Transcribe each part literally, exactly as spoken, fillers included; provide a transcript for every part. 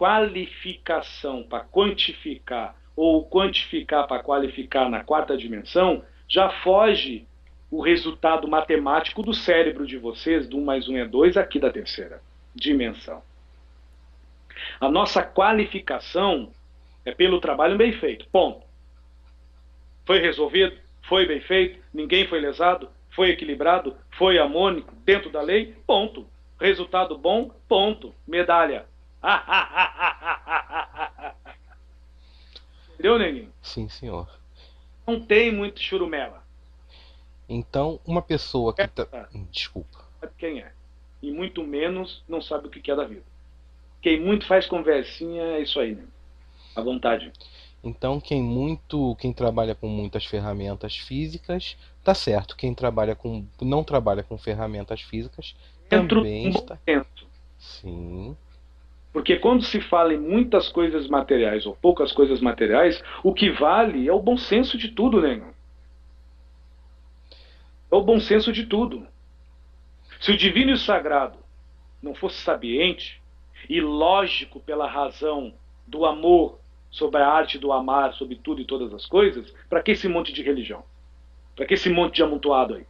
qualificação para quantificar ou quantificar para qualificar na quarta dimensão, já foge o resultado matemático do cérebro de vocês, do um mais um é dois, aqui da terceira dimensão. A nossa qualificação é pelo trabalho bem feito, ponto. Foi resolvido, foi bem feito, ninguém foi lesado, foi equilibrado, foi harmônico, dentro da lei, ponto. Resultado bom, ponto. Medalha. Entendeu, Neninho? Sim, senhor. Não tem muito churumela. Então, uma pessoa que... Tá... Desculpa. Sabe quem é. E muito menos não sabe o que é da vida. Quem muito faz conversinha é isso aí, né? À vontade. Então, quem muito, quem trabalha com muitas ferramentas físicas, tá certo. Quem trabalha com, não trabalha com ferramentas físicas, dentro também está. Dentro. Sim. Porque quando se fala em muitas coisas materiais ou poucas coisas materiais, o que vale é o bom senso de tudo, né? É o bom senso de tudo. Se o divino e o sagrado não fosse sabiente e lógico pela razão do amor sobre a arte do amar, sobre tudo e todas as coisas, para que esse monte de religião? Para que esse monte de amontoado aí?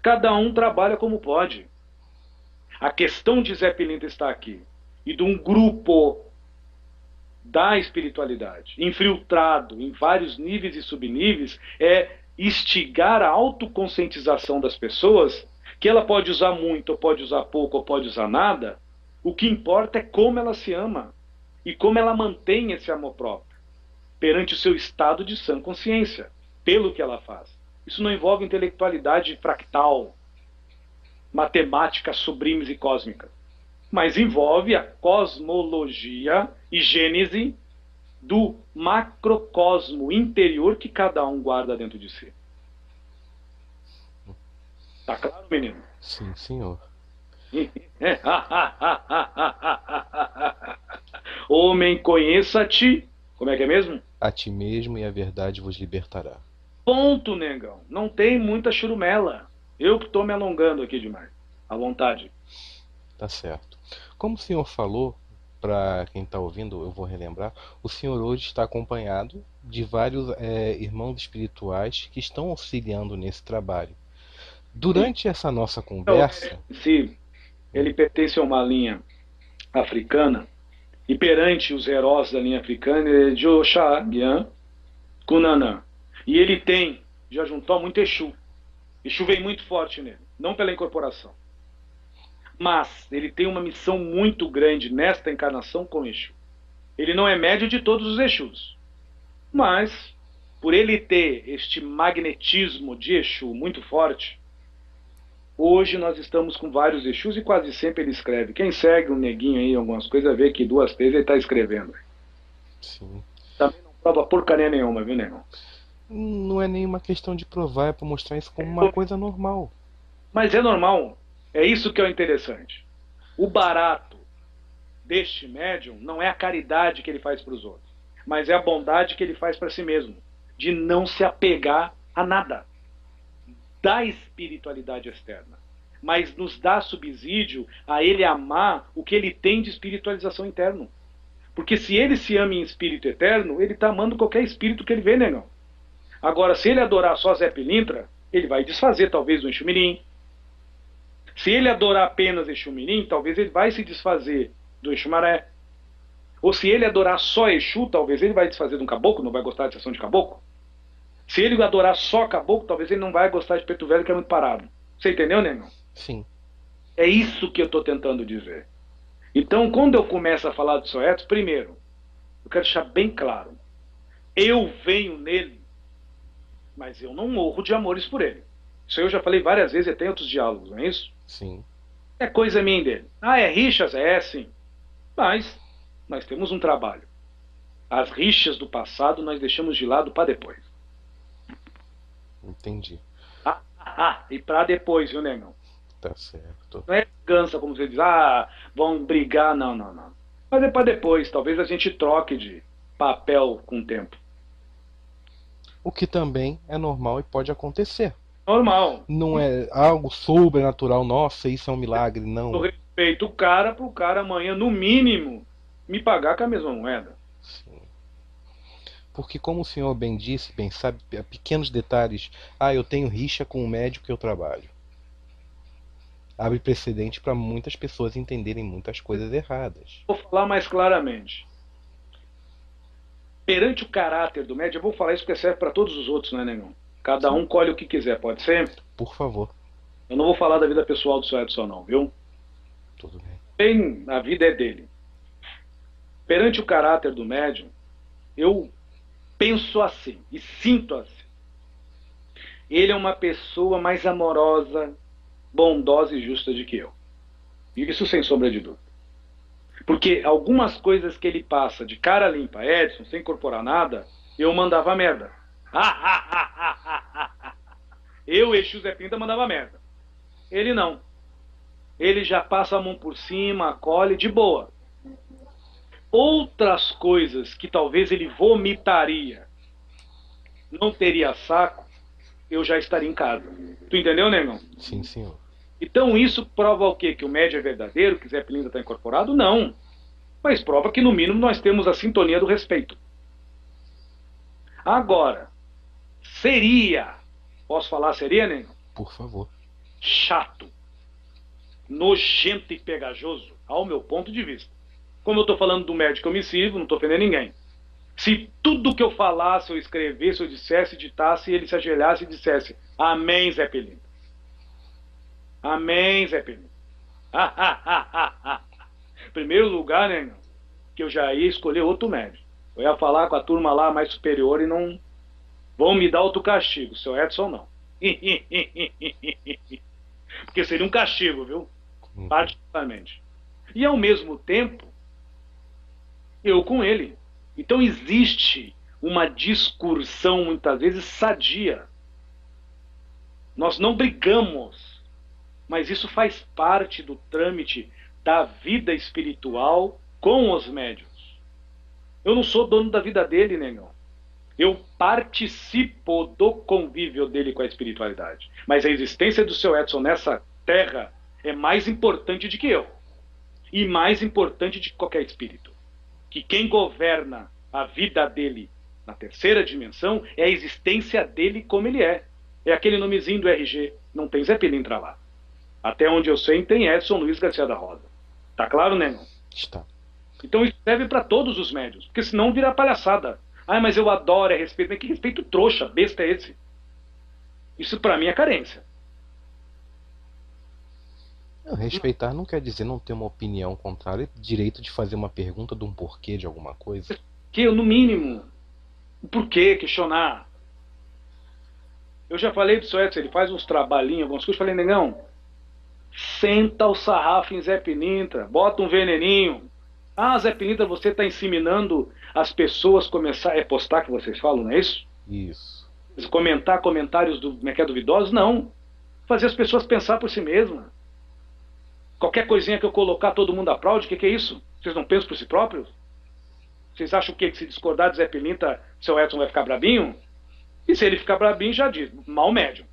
Cada um trabalha como pode. A questão de Zé Pelintra está aqui, e de um grupo da espiritualidade, infiltrado em vários níveis e subníveis, é instigar a autoconscientização das pessoas, que ela pode usar muito, ou pode usar pouco, ou pode usar nada. O que importa é como ela se ama, e como ela mantém esse amor próprio, perante o seu estado de sã consciência, pelo que ela faz. Isso não envolve intelectualidade fractal, matemática sublimes e cósmica, mas envolve a cosmologia e gênese do macrocosmo interior que cada um guarda dentro de si. Tá claro, menino? Sim, senhor. Homem, conheça-te. Como é que é mesmo? A ti mesmo e a verdade vos libertará. Ponto, negão. Não tem muita churumela. Eu que estou me alongando aqui demais. À vontade. Tá certo. Como o senhor falou, para quem está ouvindo, eu vou relembrar, o senhor hoje está acompanhado de vários é, irmãos espirituais que estão auxiliando nesse trabalho. Durante essa nossa conversa... Sim, ele pertence a uma linha africana, e perante os heróis da linha africana, ele é de Oxá, Guian, Kunanã. E ele tem, já juntou muito Exu. Exu vem muito forte nele, não pela incorporação. Mas ele tem uma missão muito grande nesta encarnação com Exu. Ele não é médio de todos os Exus, mas... por ele ter este magnetismo de Exu muito forte, hoje nós estamos com vários Exus e quase sempre ele escreve. Quem segue um neguinho aí, algumas coisas, vê que duas vezes ele está escrevendo. Sim. Também não prova porcaria nenhuma, viu, negão? Não é nenhuma questão de provar, é para mostrar isso como uma coisa normal. Mas é normal. É isso que é o interessante. O barato deste médium não é a caridade que ele faz para os outros, mas é a bondade que ele faz para si mesmo, de não se apegar a nada da espiritualidade externa, mas nos dá subsídio a ele amar o que ele tem de espiritualização interna. Porque se ele se ama em espírito eterno, ele está amando qualquer espírito que ele vê, negão. Agora, se ele adorar só Zé Pelintra, ele vai desfazer talvez o Exu Mirim. Se ele adorar apenas Exu Mirim, talvez ele vai se desfazer do Exu Maré. Ou se ele adorar só Exu, talvez ele vai desfazer de um caboclo, não vai gostar de sessão de caboclo. Se ele adorar só caboclo, talvez ele não vai gostar de Preto Velho, que é muito parado. Você entendeu, Negão? Sim. É isso que eu estou tentando dizer. Então, quando eu começo a falar do seu Edson, primeiro, eu quero deixar bem claro. Eu venho nele, mas eu não morro de amores por ele. Isso eu já falei várias vezes, até em outros diálogos, não é isso? Sim. É coisa minha dele. Ah, é rixas? É, é sim. Mas... nós temos um trabalho. As rixas do passado nós deixamos de lado para depois. Entendi. Ah, ah, ah e para depois, viu, negão? Tá certo. Não é vingança, como você diz, ah, vão brigar, não, não, não. Mas é para depois, talvez a gente troque de papel com o tempo. O que também é normal e pode acontecer. Normal. Não é algo sobrenatural, nossa, isso é um milagre, não. respeito o cara para o cara amanhã, no mínimo, me pagar com a mesma moeda. Sim. Porque como o senhor bem disse, bem sabe, pequenos detalhes. Ah, eu tenho rixa com o médico que eu trabalho. Abre precedente para muitas pessoas entenderem muitas coisas erradas. Vou falar mais claramente. Perante o caráter do médico, eu vou falar isso porque serve para todos os outros, né, Negão? Cada um colhe o que quiser, pode ser? Por favor. Eu não vou falar da vida pessoal do seu Edson, não, viu? Tudo bem. Bem, a vida é dele. Perante o caráter do médium, eu penso assim e sinto assim. Ele é uma pessoa mais amorosa, bondosa e justa do que eu. Isso sem sombra de dúvida. Porque algumas coisas que ele passa de cara limpa, Edson, sem incorporar nada, eu mandava merda. Eu, Exu Zé Pelintra, mandava merda. Ele não. Ele já passa a mão por cima, acolhe, de boa. Outras coisas que talvez ele vomitaria, não teria saco, eu já estaria em casa. Tu entendeu, Negão? Sim, senhor. Então isso prova o quê? Que o médio é verdadeiro, que Zé Pelintra está incorporado? Não. Mas prova que no mínimo nós temos a sintonia do respeito. Agora, seria, posso falar seria, Negão? Por favor. Chato, nojento e pegajoso, ao meu ponto de vista. Como eu estou falando do médico, eu me sirvo, não estou ofendendo ninguém. Se tudo que eu falasse, eu escrevesse, eu dissesse, ditasse, ele se ajoelhasse e dissesse: amém, Zé Pelintra. Amém, Zé Pelintra. Ah, ah, ah, ah, ah. Primeiro lugar, né, que eu já ia escolher outro médico. Eu ia falar com a turma lá mais superior e não... vão me dar outro castigo, seu Edson não. Porque seria um castigo, viu? Particularmente. E ao mesmo tempo... eu com ele. Então existe uma discursão muitas vezes sadia. Nós não brigamos, mas isso faz parte do trâmite da vida espiritual com os médiuns. Eu não sou dono da vida dele, Negão. Eu participo do convívio dele com a espiritualidade. Mas a existência do seu Edson nessa terra é mais importante do que eu. E mais importante de qualquer espírito. Que quem governa a vida dele na terceira dimensão é a existência dele como ele é. É aquele nomezinho do R G. Não tem Zé Pelintra lá. Até onde eu sei, tem Edson Luiz Garcia da Rosa. Tá claro, né, irmão? Está. Então isso serve para todos os médios, porque senão vira palhaçada. Ah, mas eu adoro, é respeito. Mas que respeito trouxa, besta é esse? Isso para mim é carência. Respeitar não quer dizer não ter uma opinião contrária, direito de fazer uma pergunta de um porquê de alguma coisa. Que eu, no mínimo, o porquê, questionar. Eu já falei pro seu Edson, ele faz uns trabalhinhos, algumas coisas, eu falei, Negão, senta o sarrafo em Zé Pelintra, bota um veneninho. Ah, Zé Pelintra, você tá inseminando as pessoas começar... é postar que vocês falam, não é isso? Isso. Comentar comentários do, como é que é, duvidosos? Não. Fazer as pessoas pensar por si mesmas. Qualquer coisinha que eu colocar, todo mundo aplaude. O que, que é isso? Vocês não pensam por si próprios? Vocês acham o quê? Que se discordar de Zé Pelintra, seu Edson vai ficar brabinho? E se ele ficar brabinho, já diz, mal médium.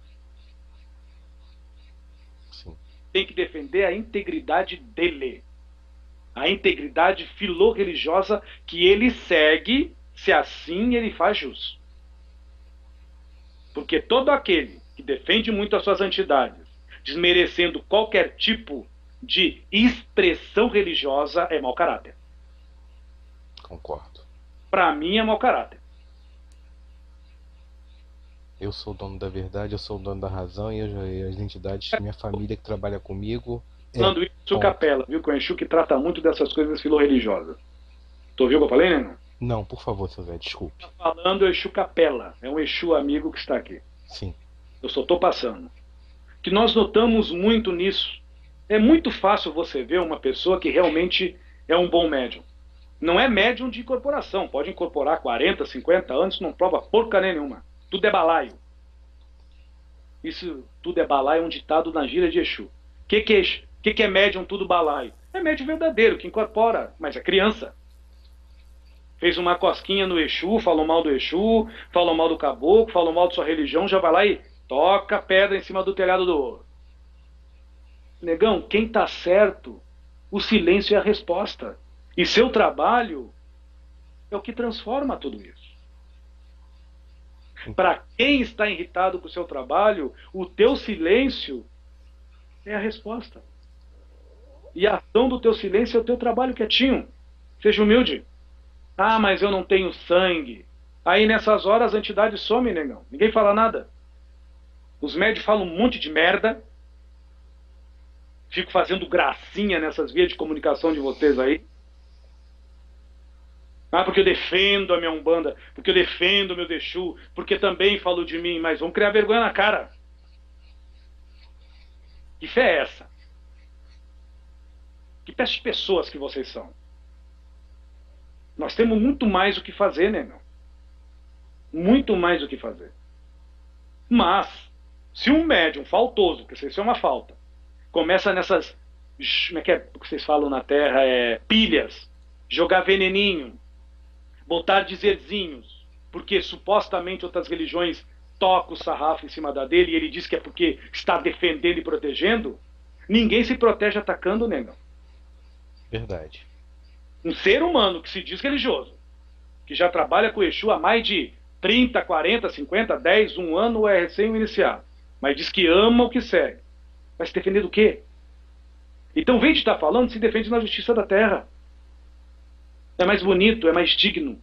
Sim. Tem que defender a integridade dele. A integridade filorreligiosa que ele segue, se assim ele faz jus. Porque todo aquele que defende muito as suas entidades, desmerecendo qualquer tipo de expressão religiosa, é mau caráter. Concordo. Para mim é mau caráter. Eu sou o dono da verdade, eu sou o dono da razão, e, eu, e as entidades, minha família que trabalha comigo... é falando isso, ponto. Capela, viu, que o Exu que trata muito dessas coisas filorreligiosas. Tu ouviu o que eu falei, né? Não, por favor, seu Zé, desculpe. Tá falando o Exu Capela, é um Exu amigo que está aqui. Sim. Eu só tô passando. Que nós notamos muito nisso. É muito fácil você ver uma pessoa que realmente é um bom médium. Não é médium de incorporação. Pode incorporar quarenta, cinquenta anos, não prova porca nenhuma. Tudo é balaio. Isso, tudo é balaio, é um ditado na gíria de Exu. O que, que, é, que, que é médium tudo balaio? É médium verdadeiro, que incorpora, mas é criança. Fez uma cosquinha no Exu, falou mal do Exu, falou mal do caboclo, falou mal de sua religião, já vai lá e toca pedra em cima do telhado do ouro. Negão, quem tá certo O silêncio é a resposta. E seu trabalho é o que transforma tudo isso. Para quem está irritado com o seu trabalho, o teu silêncio é a resposta. E a ação do teu silêncio é o teu trabalho quietinho. Seja humilde. Ah, mas eu não tenho sangue. Aí nessas horas a entidade some, negão. Ninguém fala nada. Os médios falam um monte de merda. Fico fazendo gracinha nessas vias de comunicação de vocês aí. Ah, porque eu defendo a minha Umbanda, porque eu defendo o meu Exu, porque também falou de mim, mas vão criar vergonha na cara. Que fé é essa? Que peço de pessoas que vocês são? Nós temos muito mais o que fazer, né, meu? Muito mais o que fazer. Mas, se um médium faltoso, porque isso é uma falta, começa nessas, como é que é o que vocês falam na terra, é pilhas, jogar veneninho, botar dizerzinhos, porque supostamente outras religiões tocam o sarrafo em cima da dele e ele diz que é porque está defendendo e protegendo, ninguém se protege atacando, negão. Verdade. Um ser humano que se diz religioso, que já trabalha com o Exu há mais de trinta, quarenta, cinquenta, dez, um ano é recém-iniciado, mas diz que ama o que segue. Vai se defender do quê? Então, vem de estar falando, se defende na justiça da terra. É mais bonito, é mais digno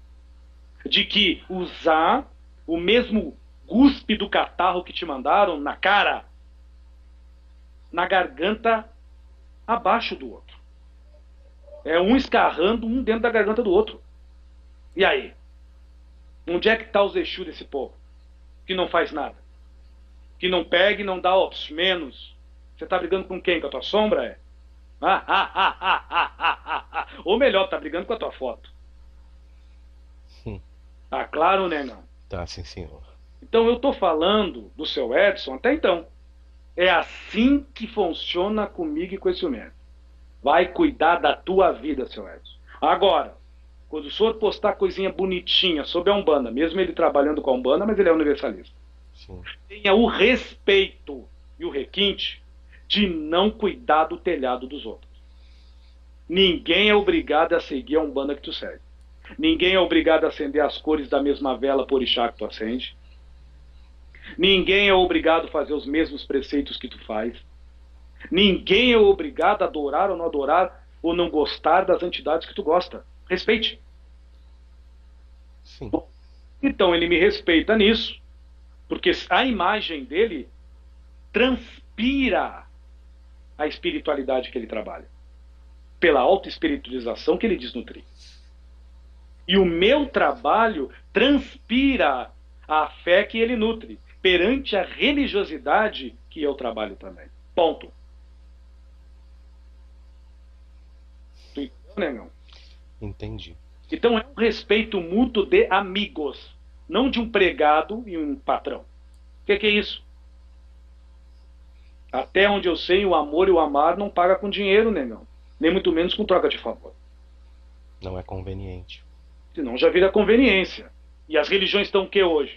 de que usar o mesmo cuspe do catarro que te mandaram na cara, na garganta, abaixo do outro. É um escarrando um dentro da garganta do outro. E aí? Onde é que está os Exu desse povo? Que não faz nada. Que não pega e não dá óbitos, menos. Você está brigando com quem? Com a tua sombra? É? Ah, ah, ah, ah, ah, ah, ah, ah. Ou melhor, tá brigando com a tua foto. Sim. Tá claro, né, não? Tá, sim, senhor. Então eu tô falando do seu Edson até então. É assim que funciona comigo e com esse médico. Vai cuidar da tua vida, seu Edson. Agora, quando o senhor postar coisinha bonitinha sobre a Umbanda, mesmo ele trabalhando com a Umbanda, mas ele é universalista. Sim. Tenha o respeito e o requinte de não cuidar do telhado dos outros. Ninguém é obrigado a seguir a Umbanda que tu segue. Ninguém é obrigado a acender as cores da mesma vela por orixá que tu acende. Ninguém é obrigado a fazer os mesmos preceitos que tu faz. Ninguém é obrigado a adorar ou não adorar ou não gostar das entidades que tu gosta. Respeite. Sim. Bom, então ele me respeita nisso, porque a imagem dele transpira a espiritualidade que ele trabalha, pela auto-espiritualização que ele desnutri. E o meu trabalho transpira a fé que ele nutre, perante a religiosidade que eu trabalho também. Ponto. Tu entendeu, negão? Entendi. Então é um respeito mútuo de amigos, não de um pregado e um patrão. O que, que é isso? Até onde eu sei, o amor e o amar não paga com dinheiro, negão. Nem muito menos com troca de favor. Não é conveniente. Senão já vira conveniência. E as religiões estão o que hoje?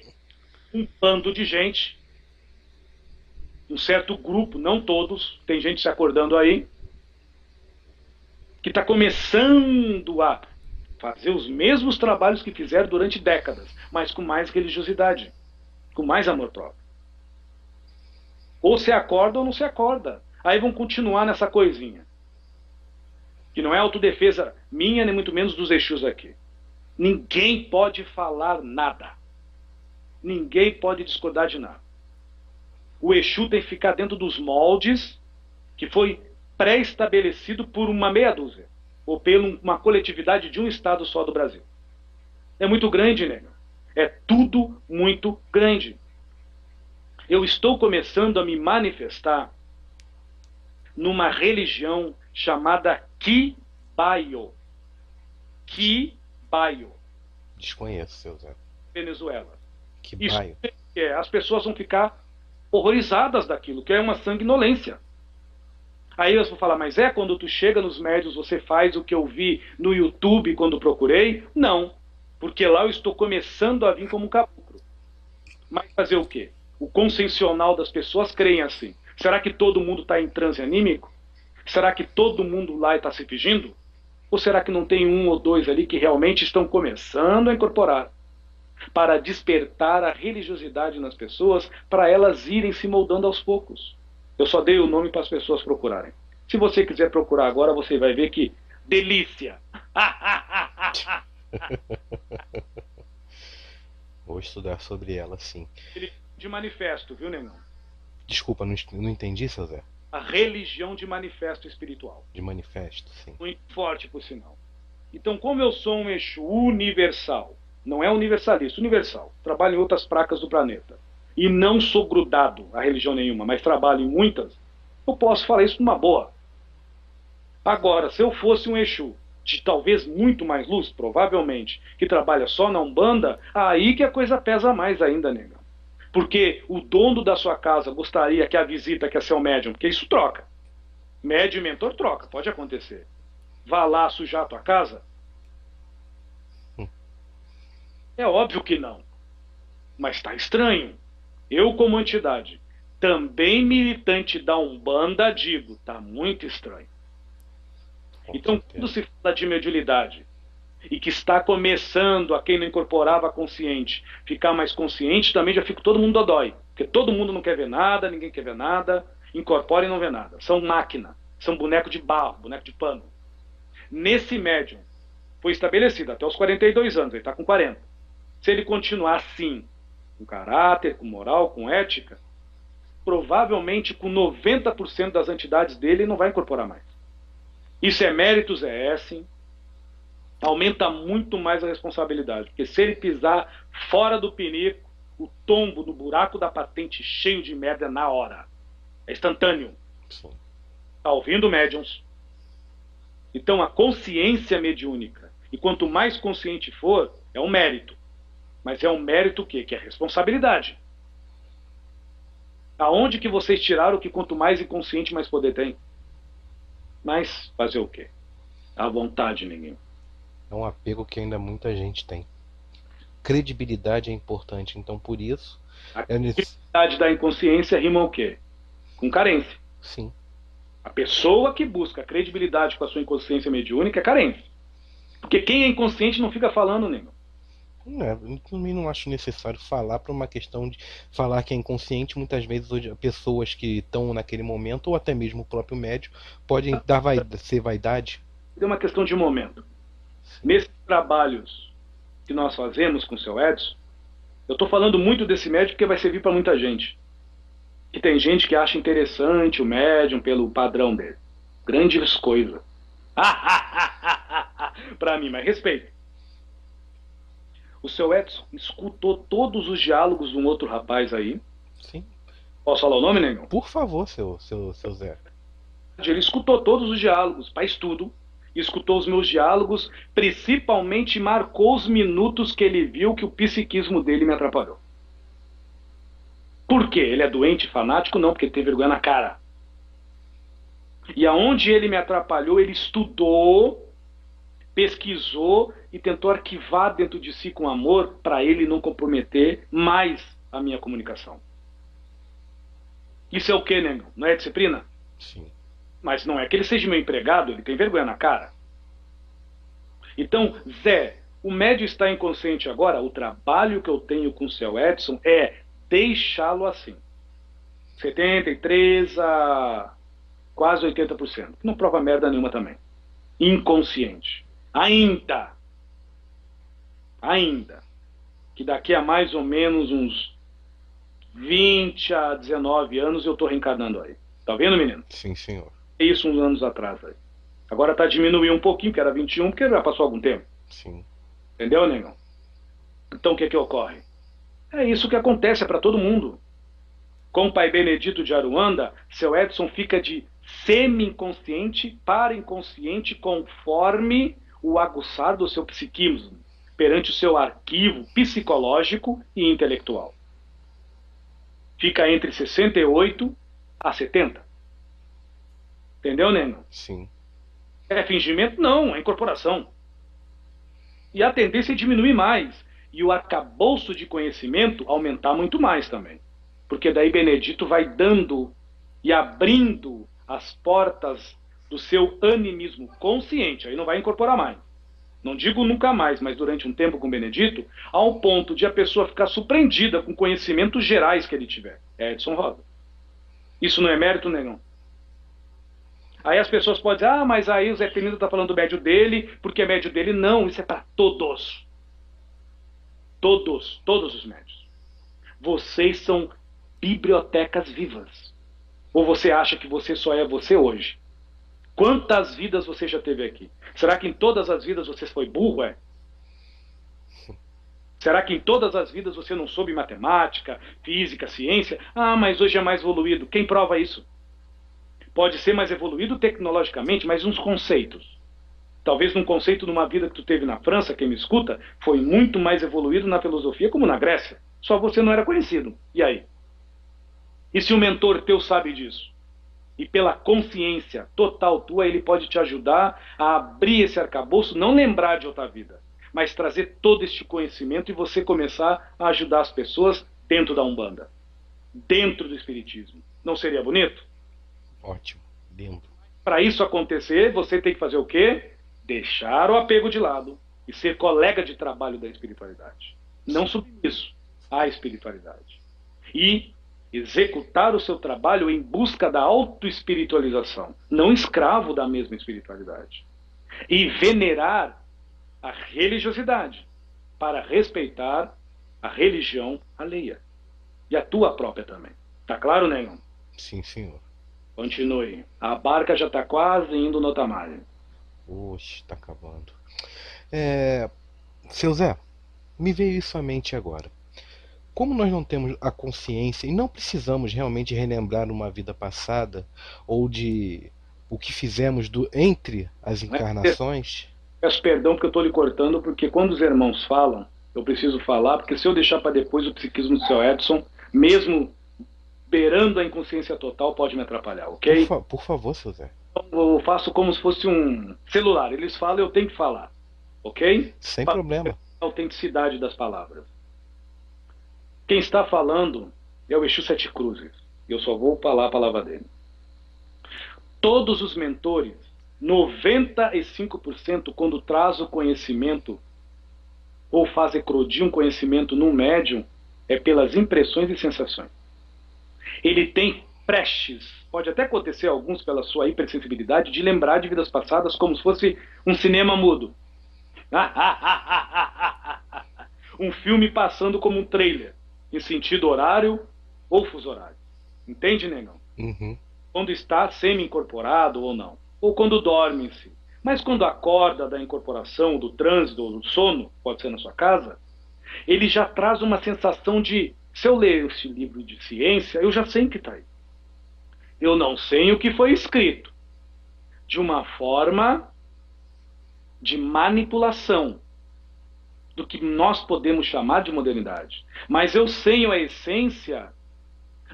Um bando de gente, um certo grupo, não todos, tem gente se acordando aí, que está começando a fazer os mesmos trabalhos que fizeram durante décadas, mas com mais religiosidade, com mais amor próprio. Ou se acorda ou não se acorda. Aí vão continuar nessa coisinha. Que não é autodefesa minha, nem muito menos dos Exus aqui. Ninguém pode falar nada. Ninguém pode discordar de nada. O Exu tem que ficar dentro dos moldes que foi pré-estabelecido por uma meia dúzia. Ou por uma coletividade de um estado só do Brasil. É muito grande, nego. É tudo muito grande. Eu estou começando a me manifestar numa religião chamada Quimbanda. Quimbanda. Desconheço, seu Zé. Venezuela. Quimbanda. É, as pessoas vão ficar horrorizadas daquilo, que é uma sanguinolência. Aí eu vou falar, mas é quando tu chega nos médios, você faz o que eu vi no YouTube quando procurei? Não, porque lá eu estou começando a vir como um caboclo. Mas fazer o quê? O consensional das pessoas creem assim. Será que todo mundo está em transe anímico? Será que todo mundo lá está se fingindo? Ou será que não tem um ou dois ali que realmente estão começando a incorporar? Para despertar a religiosidade nas pessoas, para elas irem se moldando aos poucos. Eu só dei o nome para as pessoas procurarem. Se você quiser procurar agora, você vai ver que delícia! Vou estudar sobre ela, sim. De manifesto, viu, Negão? Desculpa, não, não entendi, seu Zé. A religião de manifesto espiritual. De manifesto, sim. Muito forte, por sinal. Então, como eu sou um Exu universal, não é universalista, universal, trabalho em outras placas do planeta, e não sou grudado a religião nenhuma, mas trabalho em muitas, eu posso falar isso numa boa. Agora, se eu fosse um Exu, de talvez muito mais luz, provavelmente, que trabalha só na Umbanda, aí que a coisa pesa mais ainda, nega. Porque o dono da sua casa gostaria que a visita, que é seu médium, porque isso troca. Médium e mentor troca, pode acontecer. Vá lá sujar a tua casa? É óbvio que não. Mas está estranho. Eu, como entidade, também militante da Umbanda, digo, está muito estranho. Então, quando se fala de mediunidade, e que está começando a quem não incorporava consciente, ficar mais consciente, também já fica todo mundo dodói. Porque todo mundo não quer ver nada, ninguém quer ver nada, incorpora e não vê nada. São máquina, são boneco de barro, boneco de pano. Nesse médium, foi estabelecido até os quarenta e dois anos, ele está com quarenta. Se ele continuar assim, com caráter, com moral, com ética, provavelmente com noventa por cento das entidades dele ele não vai incorporar mais. Isso é méritos, é assim. Aumenta muito mais a responsabilidade, porque se ele pisar fora do pinico, o tombo no buraco da patente cheio de merda na hora. É instantâneo. Sim. Tá ouvindo, médiums? Então a consciência mediúnica, e quanto mais consciente for, é um mérito. Mas é um mérito o quê? Que é responsabilidade. Aonde que vocês tiraram que quanto mais inconsciente, mais poder tem? Mas fazer o quê? À vontade, ninguém. É um apego que ainda muita gente tem. Credibilidade é importante, então por isso... A credibilidade da inconsciência rima o quê? Com carência. Sim. A pessoa que busca credibilidade com a sua inconsciência mediúnica é carência. Porque quem é inconsciente não fica falando, nenhum. Eu também não acho necessário falar para uma questão de falar que é inconsciente. Muitas vezes pessoas que estão naquele momento, ou até mesmo o próprio médium, podem dar vai... ser vaidade. É uma questão de momento. Nesses trabalhos que nós fazemos com o seu Edson, eu estou falando muito desse médium porque vai servir para muita gente. E tem gente que acha interessante o médium pelo padrão dele. Grandes coisas. Para mim, mas respeito. O seu Edson escutou todos os diálogos de um outro rapaz aí. Sim. Posso falar o nome, Negão? Por favor, seu, seu, seu Zé. Ele escutou todos os diálogos para estudo. Escutou os meus diálogos, principalmente marcou os minutos que ele viu que o psiquismo dele me atrapalhou. Por quê? Ele é doente, fanático? Não, porque ele tem vergonha na cara. E aonde ele me atrapalhou, ele estudou, pesquisou e tentou arquivar dentro de si com amor para ele não comprometer mais a minha comunicação. Isso é o quê, Negão? Não é disciplina? Sim. Mas não é que ele seja meu empregado, ele tem vergonha na cara. Então, Zé, o médio está inconsciente agora, o trabalho que eu tenho com o seu Edson é deixá-lo assim. setenta e três por cento a quase oitenta por cento. Não prova merda nenhuma também. Inconsciente. Ainda. Ainda. Que daqui a mais ou menos uns vinte a dezenove anos eu estou reencarnando aí. Tá vendo, menino? Sim, senhor. Isso uns anos atrás. Aí. Agora tá diminuindo um pouquinho, que era vinte e um, porque já passou algum tempo. Sim. Entendeu, Negão? Então o que é que ocorre? É isso que acontece, é para todo mundo. Com o pai Benedito de Aruanda, seu Edson fica de semi-inconsciente para inconsciente conforme o aguçar do seu psiquismo, perante o seu arquivo psicológico e intelectual. Fica entre sessenta e oito a setenta. Entendeu, Neno? Sim. É fingimento? Não, é incorporação. E a tendência é diminuir mais. E o arcabouço de conhecimento aumentar muito mais também. Porque daí Benedito vai dando e abrindo as portas do seu animismo consciente, aí não vai incorporar mais, não digo nunca mais, mas durante um tempo com Benedito, ao ponto de a pessoa ficar surpreendida com conhecimentos gerais que ele tiver. É Edson Rosa. Isso não é mérito nenhum. Aí as pessoas podem dizer, ah, mas aí o Zé Pelintra está falando do médio dele, porque é médio dele. Não, isso é para todos. Todos, todos os médios. Vocês são bibliotecas vivas. Ou você acha que você só é você hoje? Quantas vidas você já teve aqui? Será que em todas as vidas você foi burro, é? Será que em todas as vidas você não soube matemática, física, ciência? Ah, mas hoje é mais evoluído. Quem prova isso? Pode ser mais evoluído tecnologicamente, mas uns conceitos. Talvez um conceito numa vida que tu teve na França, quem me escuta, foi muito mais evoluído na filosofia como na Grécia. Só você não era conhecido. E aí? E se o mentor teu sabe disso? E pela consciência total tua, ele pode te ajudar a abrir esse arcabouço, não lembrar de outra vida, mas trazer todo este conhecimento e você começar a ajudar as pessoas dentro da Umbanda, dentro do Espiritismo. Não seria bonito? Ótimo, dentro. Para isso acontecer, você tem que fazer o quê? Deixar o apego de lado e ser colega de trabalho da espiritualidade. Não submisso à espiritualidade. E executar o seu trabalho em busca da autoespiritualização, não escravo da mesma espiritualidade. E venerar a religiosidade para respeitar a religião alheia. E a tua própria também. Tá claro, Negão? Sim, senhor. Continue. A barca já tá quase indo no tamar. Oxe, tá acabando. É... Seu Zé, me veio isso à mente agora. Como nós não temos a consciência e não precisamos realmente relembrar uma vida passada ou de o que fizemos do, entre as encarnações... Peço perdão porque eu estou lhe cortando, porque quando os irmãos falam, eu preciso falar, porque se eu deixar para depois o psiquismo do seu Edson, mesmo beirando a inconsciência total, pode me atrapalhar, ok? Por, fa por favor, seu Zé. Eu faço como se fosse um celular, eles falam, eu tenho que falar, ok? Sem pra problema. A autenticidade das palavras. Quem está falando é o Exu Sete Cruzes. Eu só vou falar a palavra dele. Todos os mentores, noventa e cinco por cento, quando traz o conhecimento ou faz eclodir um conhecimento num médium, é pelas impressões e sensações. Ele tem flashes. Pode até acontecer alguns pela sua hipersensibilidade de lembrar de vidas passadas como se fosse um cinema mudo. Um filme passando como um trailer. Em sentido horário ou fuso horário. Entende, Negão? Uhum. Quando está semi-incorporado ou não. Ou quando dorme em si. Mas quando acorda da incorporação, do trânsito ou do sono, pode ser na sua casa, ele já traz uma sensação de, se eu ler esse livro de ciência, eu já sei o que está aí. Eu não sei o que foi escrito. De uma forma de manipulação do que nós podemos chamar de modernidade. Mas eu sei a essência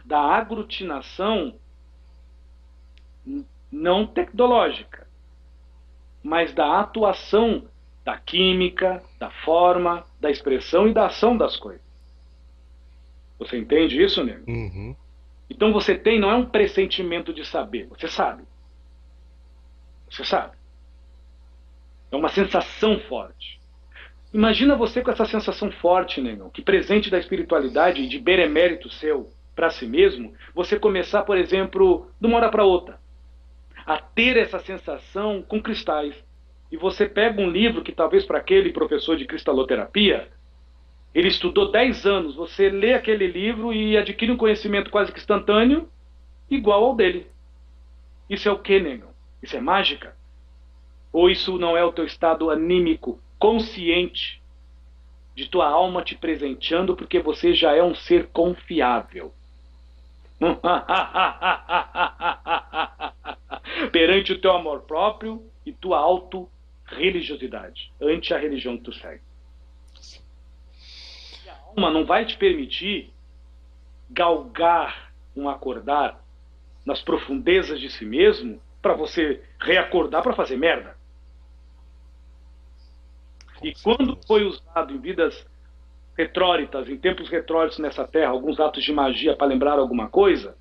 da aglutinação não tecnológica, mas da atuação da química, da forma, da expressão e da ação das coisas. Você entende isso, nego? Uhum. Então você tem, não é um pressentimento de saber, você sabe. Você sabe. É uma sensação forte. Imagina você com essa sensação forte, Negão, que presente da espiritualidade e de benemérito seu para si mesmo, você começar, por exemplo, de uma hora para outra, a ter essa sensação com cristais. E você pega um livro que talvez para aquele professor de cristaloterapia, ele estudou dez anos, você lê aquele livro e adquire um conhecimento quase que instantâneo, igual ao dele. Isso é o que, Negão? Isso é mágica? Ou isso não é o teu estado anímico? Consciente de tua alma te presenteando, porque você já é um ser confiável. Perante o teu amor próprio e tua auto-religiosidade, ante a religião que tu segue. E a alma não vai te permitir galgar um acordar nas profundezas de si mesmo para você reacordar para fazer merda. E quando foi usado em vidas retróritas, em tempos retróritos nessa terra, alguns atos de magia para lembrar alguma coisa,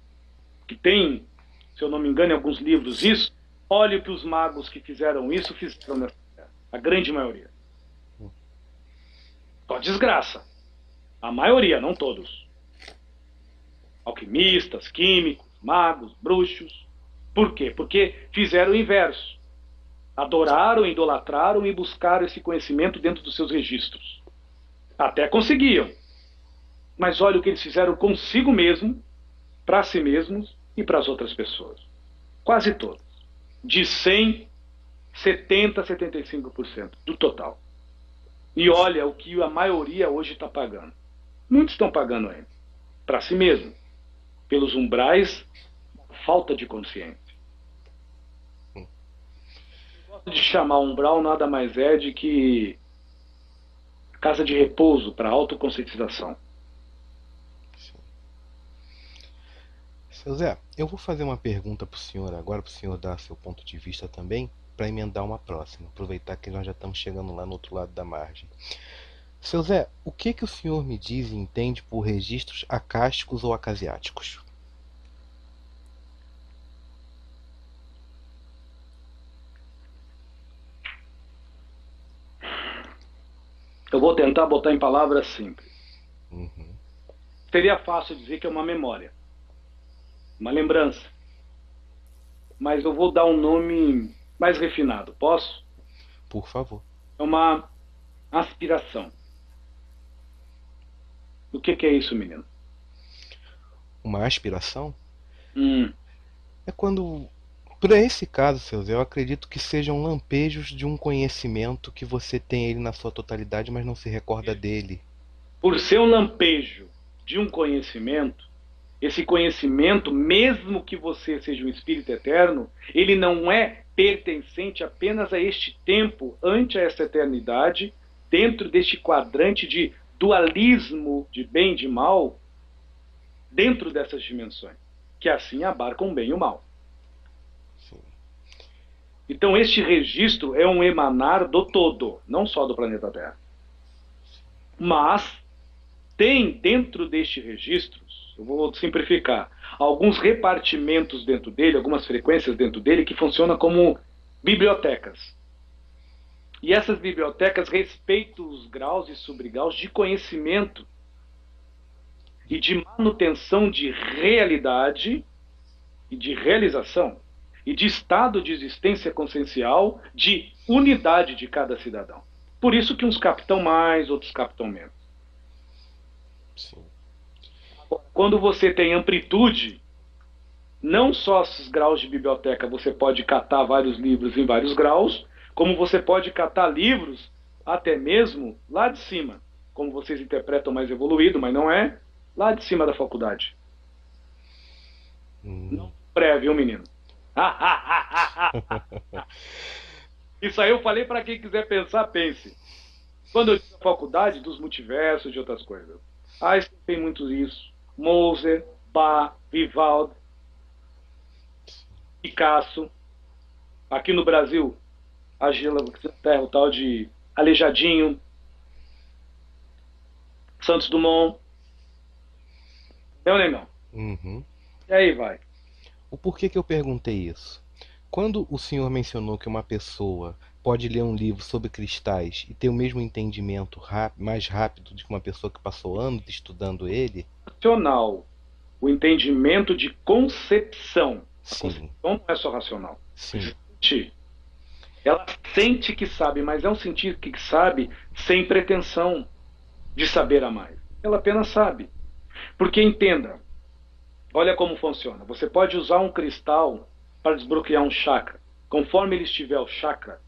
que tem, se eu não me engano, em alguns livros isso, Olhe para os magos que fizeram isso, fizeram nessa terra. A grande maioria. Só desgraça. A maioria, não todos. Alquimistas, químicos, magos, bruxos. Por quê? Porque fizeram o inverso. Adoraram, idolatraram e buscaram esse conhecimento dentro dos seus registros. Até conseguiam. Mas olha o que eles fizeram consigo mesmo, para si mesmos e para as outras pessoas. Quase todos. De cem, setenta por cento, setenta e cinco por cento do total. E olha o que a maioria hoje está pagando. Muitos estão pagando ainda. Para si mesmo. Pelos umbrais, falta de consciência. De chamar umbral nada mais é de que casa de repouso para autoconscientização. Seu Zé, eu vou fazer uma pergunta para o senhor agora, para o senhor dar seu ponto de vista também, para emendar uma próxima, aproveitar que nós já estamos chegando lá no outro lado da margem. Seu Zé, o que, que o senhor me diz e entende por registros acásticos ou acasiáticos? Eu vou tentar botar em palavras simples. Uhum. Seria fácil dizer que é uma memória, uma lembrança. Mas eu vou dar um nome mais refinado. Posso? Por favor. É uma aspiração. O que, que é isso, menino? Uma aspiração? Hum. É quando... Para esse caso, seu Zé, eu acredito que sejam lampejos de um conhecimento que você tem ele na sua totalidade, mas não se recorda dele. Por ser um lampejo de um conhecimento, esse conhecimento, mesmo que você seja um espírito eterno, ele não é pertencente apenas a este tempo, ante a essa eternidade, dentro deste quadrante de dualismo de bem e de mal, dentro dessas dimensões, que assim abarcam o bem e o mal. Então este registro é um emanar do todo, não só do planeta Terra. Mas tem dentro deste registro, eu vou simplificar, alguns repartimentos dentro dele, algumas frequências dentro dele que funcionam como bibliotecas. E essas bibliotecas respeitam os graus e subgraus de conhecimento e de manutenção de realidade e de realização. E de estado de existência consciencial, de unidade de cada cidadão. Por isso que uns captam mais, outros captam menos. Sim. Quando você tem amplitude, não só esses graus de biblioteca, você pode catar vários livros em vários graus, como você pode catar livros até mesmo lá de cima, como vocês interpretam mais evoluído, mas não é, lá de cima da faculdade. Hum. Não prévio, menino. Isso aí eu falei para quem quiser pensar, pense. Quando eu disse a faculdade dos multiversos, de outras coisas, Einstein tem muito isso, Moser, Bach, Vivaldi, Picasso. Aqui no Brasil, a Gila Terra, o tal de Aleijadinho, Santos Dumont. Não, nem não. Uhum. E aí vai. O porquê que eu perguntei isso? Quando o senhor mencionou que uma pessoa pode ler um livro sobre cristais e ter o mesmo entendimento mais rápido de que uma pessoa que passou anos estudando ele... Racional. O entendimento de concepção. A concepção não é só racional. Sim. Ela sente que sabe, mas é um sentir que sabe sem pretensão de saber a mais. Ela apenas sabe. Porque entenda... Olha como funciona. Você pode usar um cristal para desbloquear um chakra. Conforme ele estiver o chakra,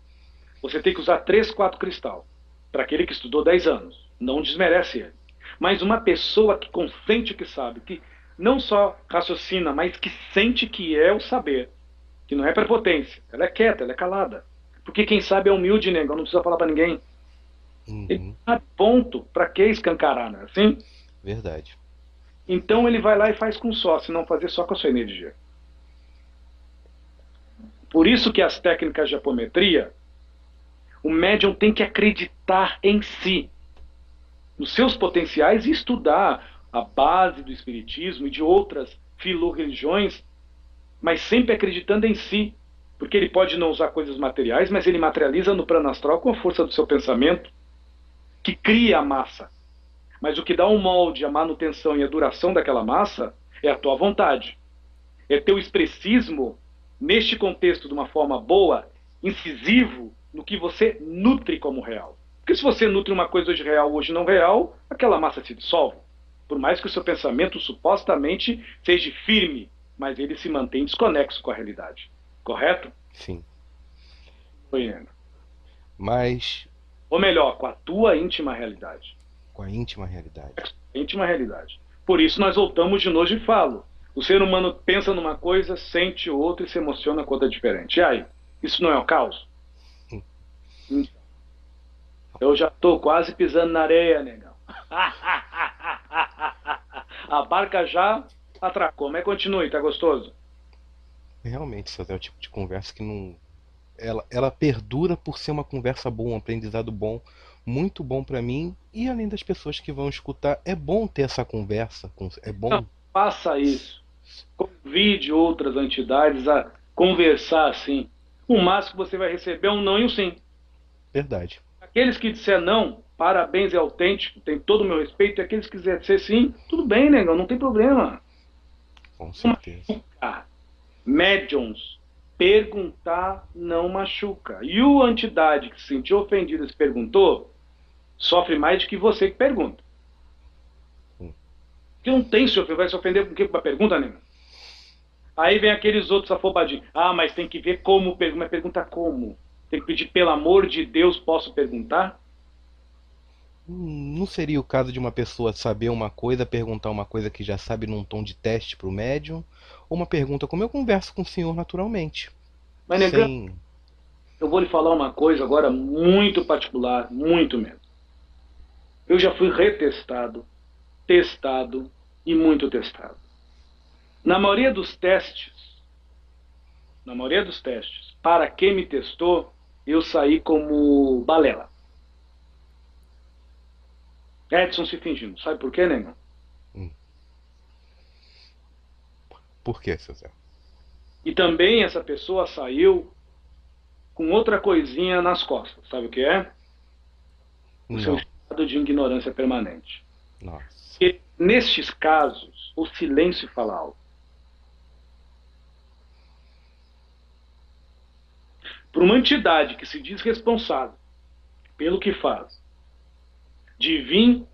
você tem que usar três, quatro cristal. Para aquele que estudou dez anos. Não desmerece ele. Mas uma pessoa que consente o que sabe, que não só raciocina, mas que sente que é o saber, que não é prepotência. Ela é quieta, ela é calada. Porque quem sabe é humilde, nego, não precisa falar para ninguém. Uhum. Ele sabe, ponto. Para que escancarar, não é assim? Verdade. Então ele vai lá e faz com só, se não fazer só com a sua energia. Por isso que as técnicas de apometria, o médium tem que acreditar em si, nos seus potenciais e estudar a base do espiritismo e de outras filoreligiões, mas sempre acreditando em si, Porque ele pode não usar coisas materiais, mas ele materializa no plano astral com a força do seu pensamento, que cria a massa. Mas o que dá um molde, a manutenção e a duração daquela massa é a tua vontade. É teu expressismo, neste contexto, de uma forma boa, incisivo, no que você nutre como real. Porque se você nutre uma coisa hoje real, hoje não real, aquela massa se dissolve. Por mais que o seu pensamento supostamente seja firme, mas ele se mantém desconexo com a realidade. Correto? Sim. Compreendo. Mas... Ou melhor, com a tua íntima realidade. Com a íntima realidade. A íntima realidade. Por isso nós voltamos de novo e falo. O ser humano pensa numa coisa, sente outra e se emociona com outra diferente. E aí? Isso não é o caos? Sim. Hum. Eu já tô quase pisando na areia, negão. A barca já atracou. Mas continue, tá gostoso? Realmente, isso é o tipo de conversa que não... Ela, ela perdura por ser uma conversa boa, um aprendizado bom, muito bom pra mim. E além das pessoas que vão escutar, é bom ter essa conversa. É bom... Não, faça isso. Convide outras entidades a conversar assim. O máximo que você vai receber é um não e um sim. Verdade. Aqueles que disser não, parabéns, é autêntico, tem todo o meu respeito. E aqueles que quiserem dizer sim, tudo bem, negão, não tem problema. Com certeza. Médiums, perguntar não machuca. E o entidade que se sentiu ofendida e se perguntou, sofre mais do que você que pergunta. Hum. Porque não tem se ofender, vai se ofender com a pergunta, negão? Aí vem aqueles outros afobadinhos. Ah, mas tem que ver como pergunta. Mas pergunta como? Tem que pedir, pelo amor de Deus, posso perguntar? Não seria o caso de uma pessoa saber uma coisa, perguntar uma coisa que já sabe num tom de teste para o médium? Ou uma pergunta como eu converso com o senhor naturalmente? Mas, negão, sem... eu vou lhe falar uma coisa agora muito particular, muito mesmo. Eu já fui retestado, testado e muito testado. Na maioria dos testes, na maioria dos testes, para quem me testou, eu saí como balela. Edson se fingindo. Sabe por quê, negão? Hum. Por quê, seu Zé? E também essa pessoa saiu com outra coisinha nas costas. Sabe o que é? O seu estado de ignorância permanente. Nossa. E, nestes casos, o silêncio fala algo. Para uma entidade que se diz responsável pelo que faz, de vir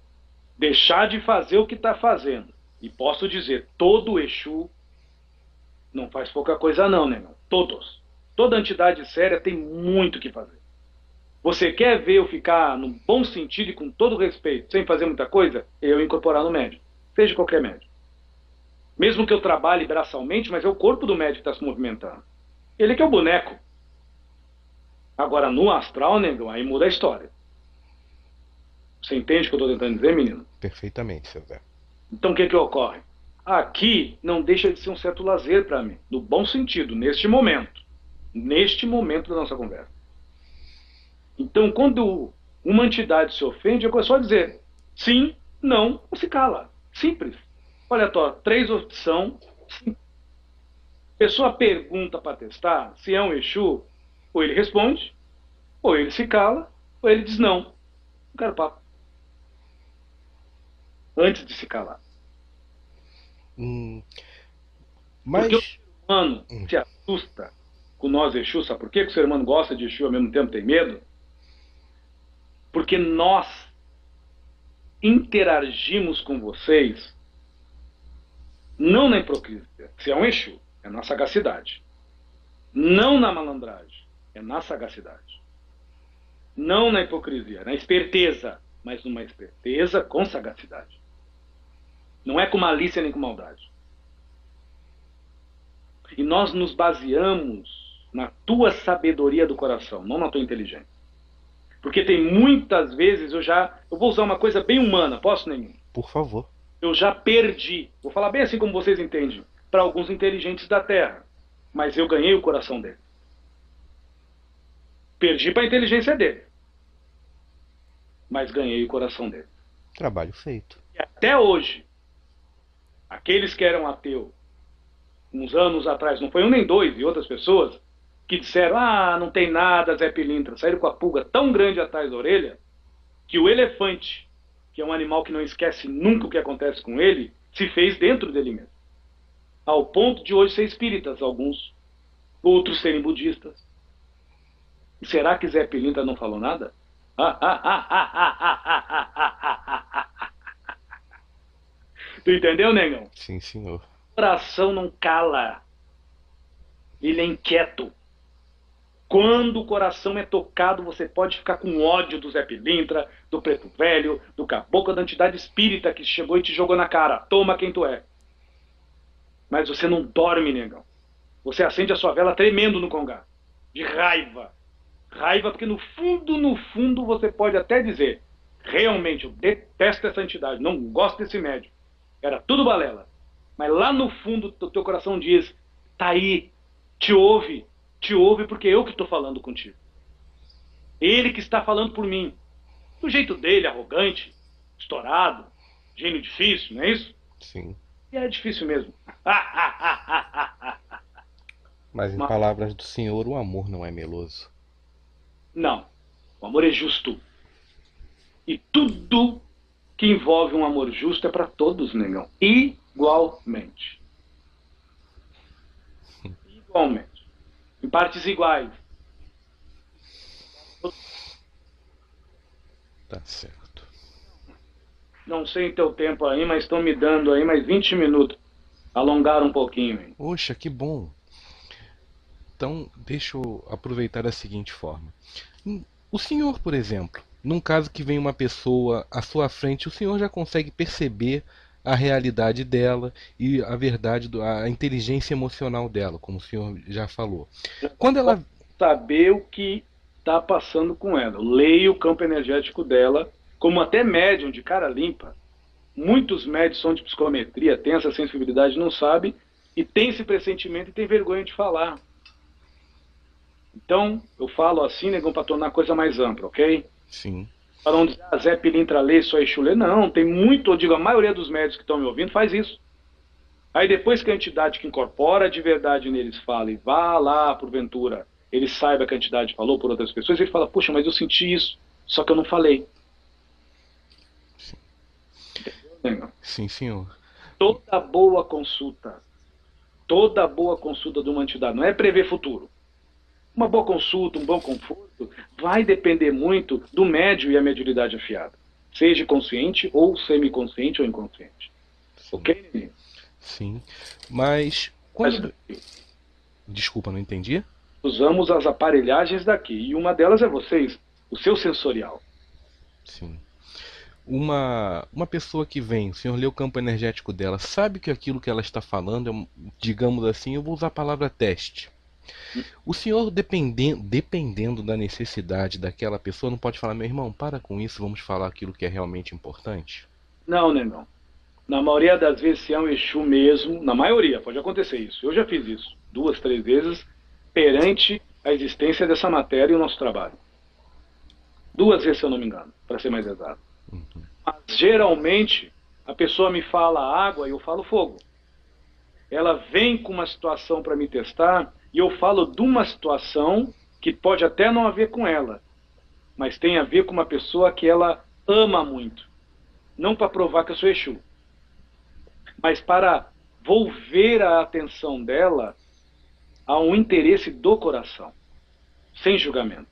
deixar de fazer o que está fazendo. E posso dizer, todo Exu não faz pouca coisa não, né, meu? Todos. Toda entidade séria tem muito o que fazer. Você quer ver eu ficar no bom sentido e com todo respeito, sem fazer muita coisa? Eu incorporar no médium. Seja qualquer médium. Mesmo que eu trabalhe braçalmente, mas é o corpo do médium que está se movimentando. Ele que é o boneco. Agora, no astral, negão, aí muda a história. Você entende o que eu estou tentando dizer, menino? Perfeitamente, seu Zé. Então, o que que ocorre? Aqui não deixa de ser um certo lazer para mim, no bom sentido, neste momento. Neste momento da nossa conversa. Então, quando uma entidade se ofende, é só dizer sim, não, ou se cala. Simples. Olha, tô, três opções. A pessoa pergunta para testar se é um Exu. Ou ele responde, ou ele se cala, ou ele diz não. Não quero papo. Antes de se calar. Hum, mas... Porque o ser humano hum. se assusta com nós Exu. Sabe por quê? Que o ser humano gosta de Exu, ao mesmo tempo tem medo? Porque nós interagimos com vocês não na hipocrisia. Se é um Exu, é na sagacidade. Não na malandragem. É na sagacidade. Não na hipocrisia, na esperteza, mas numa esperteza com sagacidade. Não é com malícia nem com maldade. E nós nos baseamos na tua sabedoria do coração, não na tua inteligência. Porque tem muitas vezes eu já... Eu vou usar uma coisa bem humana, posso, nenhum? Por favor. Eu já perdi, vou falar bem assim como vocês entendem, para alguns inteligentes da Terra. Mas eu ganhei o coração dele. Perdi para a inteligência dele. Mas ganhei o coração dele. Trabalho feito. E até hoje, aqueles que eram ateus, uns anos atrás, não foi um nem dois, e outras pessoas, que disseram, ah, não tem nada, Zé Pelintra, saíram com a pulga tão grande atrás da orelha, que o elefante, que é um animal que não esquece nunca o que acontece com ele, se fez dentro dele mesmo. Ao ponto de hoje ser espíritas, alguns, outros serem budistas. E será que Zé Pelintra não falou nada? Ah, ah, ah, ah, ah, ah, ah, ah, ah, ah, ah, ah, ah. Tu entendeu, negão? Sim, senhor. O coração não cala. Ele é inquieto. Quando o coração é tocado, você pode ficar com ódio do Zé Pelintra, do Preto Velho, do caboclo da entidade espírita que chegou e te jogou na cara. Toma quem tu é. Mas você não dorme, negão. Você acende a sua vela tremendo no congá. De raiva. Raiva porque no fundo, no fundo, você pode até dizer... Realmente, eu detesto essa entidade, não gosto desse médium. Era tudo balela. Mas lá no fundo do teu coração diz, tá aí, te ouve, te ouve porque eu que estou falando contigo. Ele que está falando por mim. Do jeito dele, arrogante, estourado, gênio difícil, não é isso? Sim. E é difícil mesmo. Mas em Mas... palavras do Senhor, o amor não é meloso. Não, o amor é justo. E tudo que envolve um amor justo é para todos, negão. Igualmente. Igualmente. Em partes iguais. Tá certo. Não sei o teu tempo aí, mas estão me dando aí mais vinte minutos. Alongar um pouquinho. Hein? Poxa, que bom. Então, deixa eu aproveitar da seguinte forma. O senhor, por exemplo... Num caso que vem uma pessoa à sua frente, o senhor já consegue perceber a realidade dela e a verdade, a inteligência emocional dela, como o senhor já falou. Quando ela... Saber o que está passando com ela. Eu leio o campo energético dela, como até médium de cara limpa. Muitos médiums são de psicometria, têm essa sensibilidade, não sabem, e tem esse pressentimento e tem vergonha de falar. Então, eu falo assim, negão, para tornar a coisa mais ampla, ok? Sim. Para onde a Zé Pelintra lê, só Exu lê. Não, tem muito, eu digo, a maioria dos médios que estão me ouvindo faz isso. Aí depois que a entidade que incorpora de verdade neles fala e vá lá, porventura, ele saiba que a entidade falou por outras pessoas, ele fala, puxa, mas eu senti isso, só que eu não falei. Sim, entendeu? Sim, senhor. Toda boa consulta, toda boa consulta de uma entidade, não é prever futuro. Uma boa consulta, um bom conforto, vai depender muito do médio e a mediunidade afiada. Seja consciente ou semiconsciente ou inconsciente. Sim. Ok? Sim. Mas... quando... Mas... Desculpa, não entendi. Usamos as aparelhagens daqui. E uma delas é vocês, o seu sensorial. Sim. Uma, uma pessoa que vem, o senhor lê o campo energético dela, sabe que aquilo que ela está falando, é, digamos assim, eu vou usar a palavra teste. O senhor, dependendo, dependendo da necessidade daquela pessoa, não pode falar, meu irmão, para com isso, vamos falar aquilo que é realmente importante? Não, né, não. Na maioria das vezes, se é um Exu mesmo, na maioria, pode acontecer isso. Eu já fiz isso duas, três vezes, perante a existência dessa matéria e o nosso trabalho. Duas vezes, se eu não me engano, para ser mais exato. Uhum. Mas, geralmente, a pessoa me fala água e eu falo fogo. Ela vem com uma situação para me testar... E eu falo de uma situação que pode até não haver com ela, mas tem a ver com uma pessoa que ela ama muito. Não para provar que eu sou Exu, mas para volver a atenção dela a um interesse do coração, sem julgamento.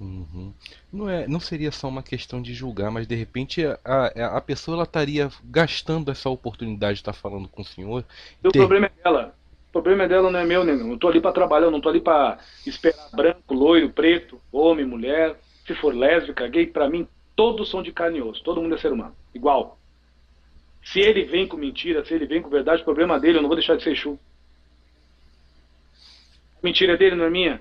Uhum. Não, é, não seria só uma questão de julgar, mas de repente a, a pessoa ela estaria gastando essa oportunidade de estar falando com o senhor. O ter... problema é dela. O problema dela não é meu, nenhum. Eu estou ali para trabalhar, eu não estou ali para esperar branco, loiro, preto, homem, mulher, se for lésbica, gay, para mim todos são de carne e osso, todo mundo é ser humano, igual. Se ele vem com mentira, se ele vem com verdade, o problema dele, eu não vou deixar de ser Exu. Mentira dele, não é minha.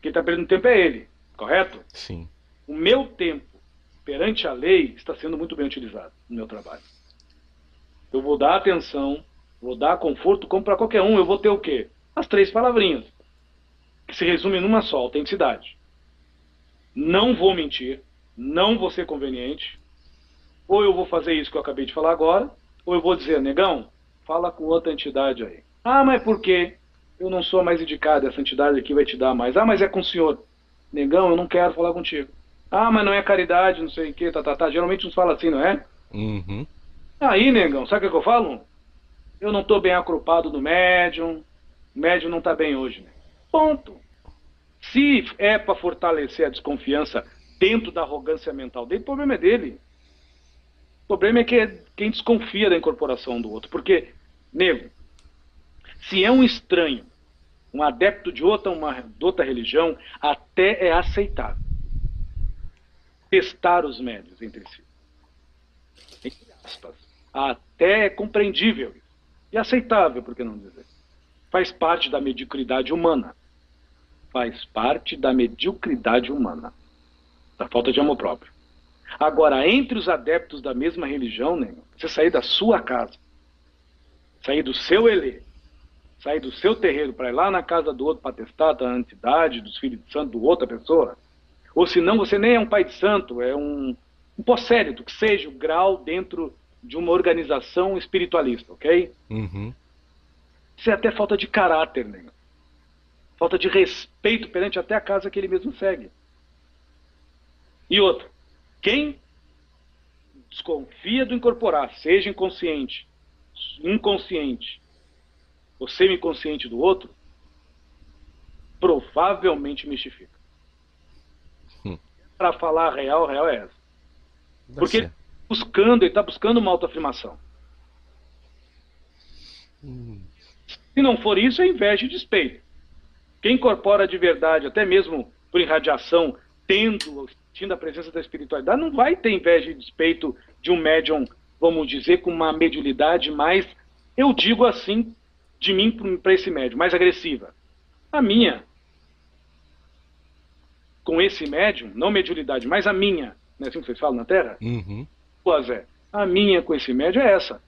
Quem está perdendo tempo é ele, correto? Sim. O meu tempo perante a lei está sendo muito bem utilizado no meu trabalho. Eu vou dar atenção... Vou dar conforto como para qualquer um. Eu vou ter o quê? As três palavrinhas. Que se resumem numa só, autenticidade. Não vou mentir. Não vou ser conveniente. Ou eu vou fazer isso que eu acabei de falar agora. Ou eu vou dizer, negão, fala com outra entidade aí. Ah, mas por quê? eu não sou mais indicado, essa entidade aqui vai te dar mais. Ah, mas é com o senhor. Negão, eu não quero falar contigo. Ah, mas não é caridade, não sei o que, tá, tá, tá. Geralmente uns falam assim, não é? Uhum. Aí, negão, sabe o que eu falo? Eu não tô bem agrupado no médium, o médium não tá bem hoje, né? Ponto. Se é pra fortalecer a desconfiança dentro da arrogância mental dele, o problema é dele. O problema é que é quem desconfia da incorporação do outro. Porque, nego, se é um estranho, um adepto de outra, uma, de outra religião, até é aceitável testar os médios entre si. Entre aspas. Até é compreendível e aceitável, por que não dizer? Faz parte da mediocridade humana. Faz parte da mediocridade humana. Da falta de amor próprio. Agora, entre os adeptos da mesma religião, né, você sair da sua casa, sair do seu elê, sair do seu terreiro para ir lá na casa do outro para testar a entidade, dos filhos de santo, do outra pessoa, ou senão você nem é um pai de santo, é um, um possérito, que seja o grau dentro de uma organização espiritualista, ok? Uhum. Isso é até falta de caráter, né? Falta de respeito perante até a casa que ele mesmo segue. E outra, quem desconfia do incorporar, seja inconsciente, inconsciente, ou semi-consciente do outro, provavelmente mistifica. Hum. Para falar a real, a real é essa. Deve Porque ser. ele está buscando, ele tá buscando uma autoafirmação. Hum. Se não for isso, é inveja e despeito. Quem incorpora de verdade, até mesmo por irradiação, tendo, sentindo a presença da espiritualidade, não vai ter inveja e despeito de um médium, vamos dizer, com uma mediunidade mais, eu digo assim, de mim para esse médium, mais agressiva. A minha, com esse médium, não mediunidade, mas a minha, não é assim que vocês falam na Terra? Uhum. Pô, Zé, a minha com esse médium é essa.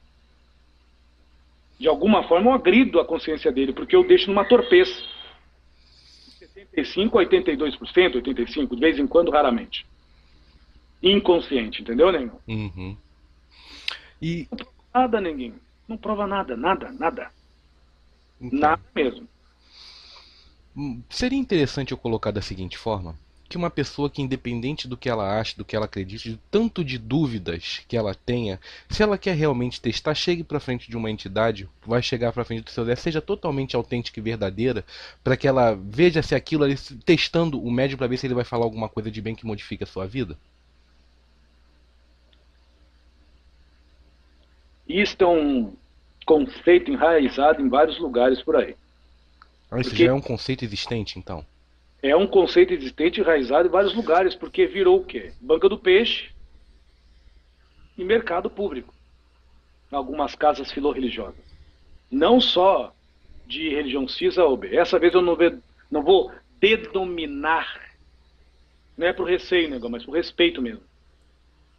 De alguma forma eu agrido a consciência dele, porque eu deixo numa torpeza. setenta e cinco por cento, oitenta e dois por cento, oitenta e cinco por cento, de vez em quando, raramente. Inconsciente, entendeu, Nenhum? Uhum. E... Não prova nada, Nenguinho. Não prova nada, nada, nada. Então, nada mesmo. Seria interessante eu colocar da seguinte forma, que uma pessoa que, independente do que ela acha, do que ela acredita, de tanto de dúvidas que ela tenha, se ela quer realmente testar, chegue para frente de uma entidade, vai chegar para frente do seu Zé, seja totalmente autêntica e verdadeira, para que ela veja se aquilo, ali, testando o médium para ver se ele vai falar alguma coisa de bem que modifica a sua vida. Isto é um conceito enraizado em vários lugares por aí. Ah, isso já é um conceito existente, então? É um conceito existente enraizado em vários lugares, porque virou o quê? Banca do peixe e mercado público. Em algumas casas filorreligiosas. Não só de religião cisa ou B. Essa vez eu não, ve não vou denominar, não é por receio, negão, mas por respeito mesmo.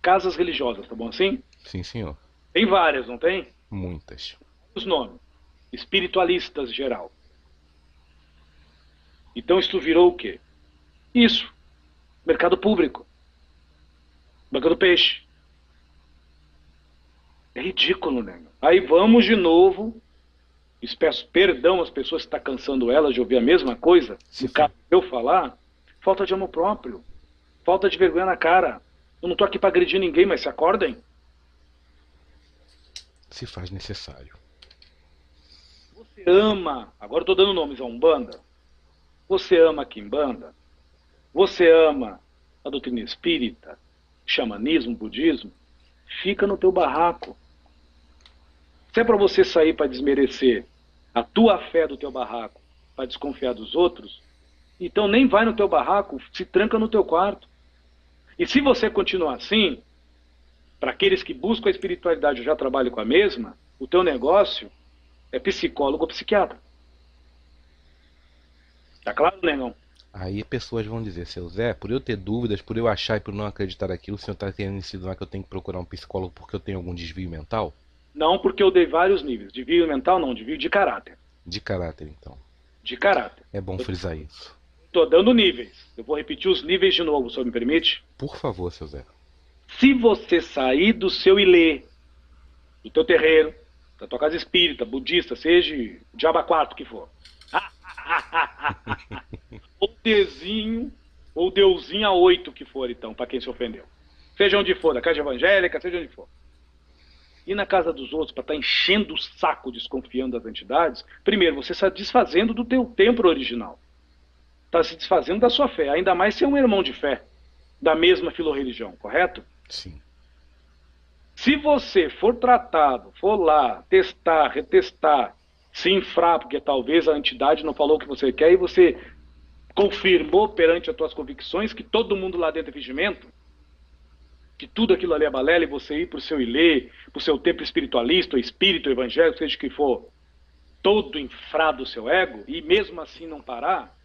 Casas religiosas, tá bom assim? Sim, senhor. Tem várias, não tem? Muitas. Os nomes. Espiritualistas geral. Então isso virou o quê? Isso. Mercado público. Banca do peixe. É ridículo, né? Aí vamos de novo. Peço perdão às pessoas que estão cansando elas de ouvir a mesma coisa. Se eu falar, falta de amor próprio. Falta de vergonha na cara. Eu não estou aqui para agredir ninguém, mas se acordem. Se faz necessário. Você ama, agora estou dando nomes a Umbanda, você ama a Quimbanda, você ama a doutrina espírita, xamanismo, budismo, fica no teu barraco. Se é para você sair para desmerecer a tua fé do teu barraco, para desconfiar dos outros, então nem vai no teu barraco, se tranca no teu quarto. E se você continuar assim... Para aqueles que buscam a espiritualidade, eu já trabalho com a mesma, o teu negócio é psicólogo ou psiquiatra. Tá claro, Negão? Aí pessoas vão dizer, seu Zé, por eu ter dúvidas, por eu achar e por não acreditar naquilo, o senhor está querendo ensinar que eu tenho que procurar um psicólogo porque eu tenho algum desvio mental? Não, porque eu dei vários níveis. Desvio mental não, desvio de caráter. De caráter, então. De caráter. É bom eu frisar tô... isso. Estou dando níveis. Eu vou repetir os níveis de novo, o senhor me permite? Por favor, seu Zé. Se você sair do seu ilê, do teu terreiro, da tua casa espírita, budista, seja de Abaquato que for. Ah, Ou dezinho, ou deusinha oito que for, então, para quem se ofendeu. Seja onde for, na casa evangélica, seja onde for. E na casa dos outros, para estar tá enchendo o saco, desconfiando das entidades, primeiro, você está desfazendo do teu templo original. Está se desfazendo da sua fé, ainda mais se é um irmão de fé, da mesma filorreligião, correto? Sim. Se você for tratado, for lá, testar, retestar, se infrar, porque talvez a entidade não falou o que você quer, e você confirmou perante as tuas convicções que todo mundo lá dentro é fingimento, que tudo aquilo ali é balela, e você ir para o seu ilê, para o seu templo espiritualista, ou espírito, ou evangélico, seja que for, todo infrado o seu ego, e mesmo assim não parar,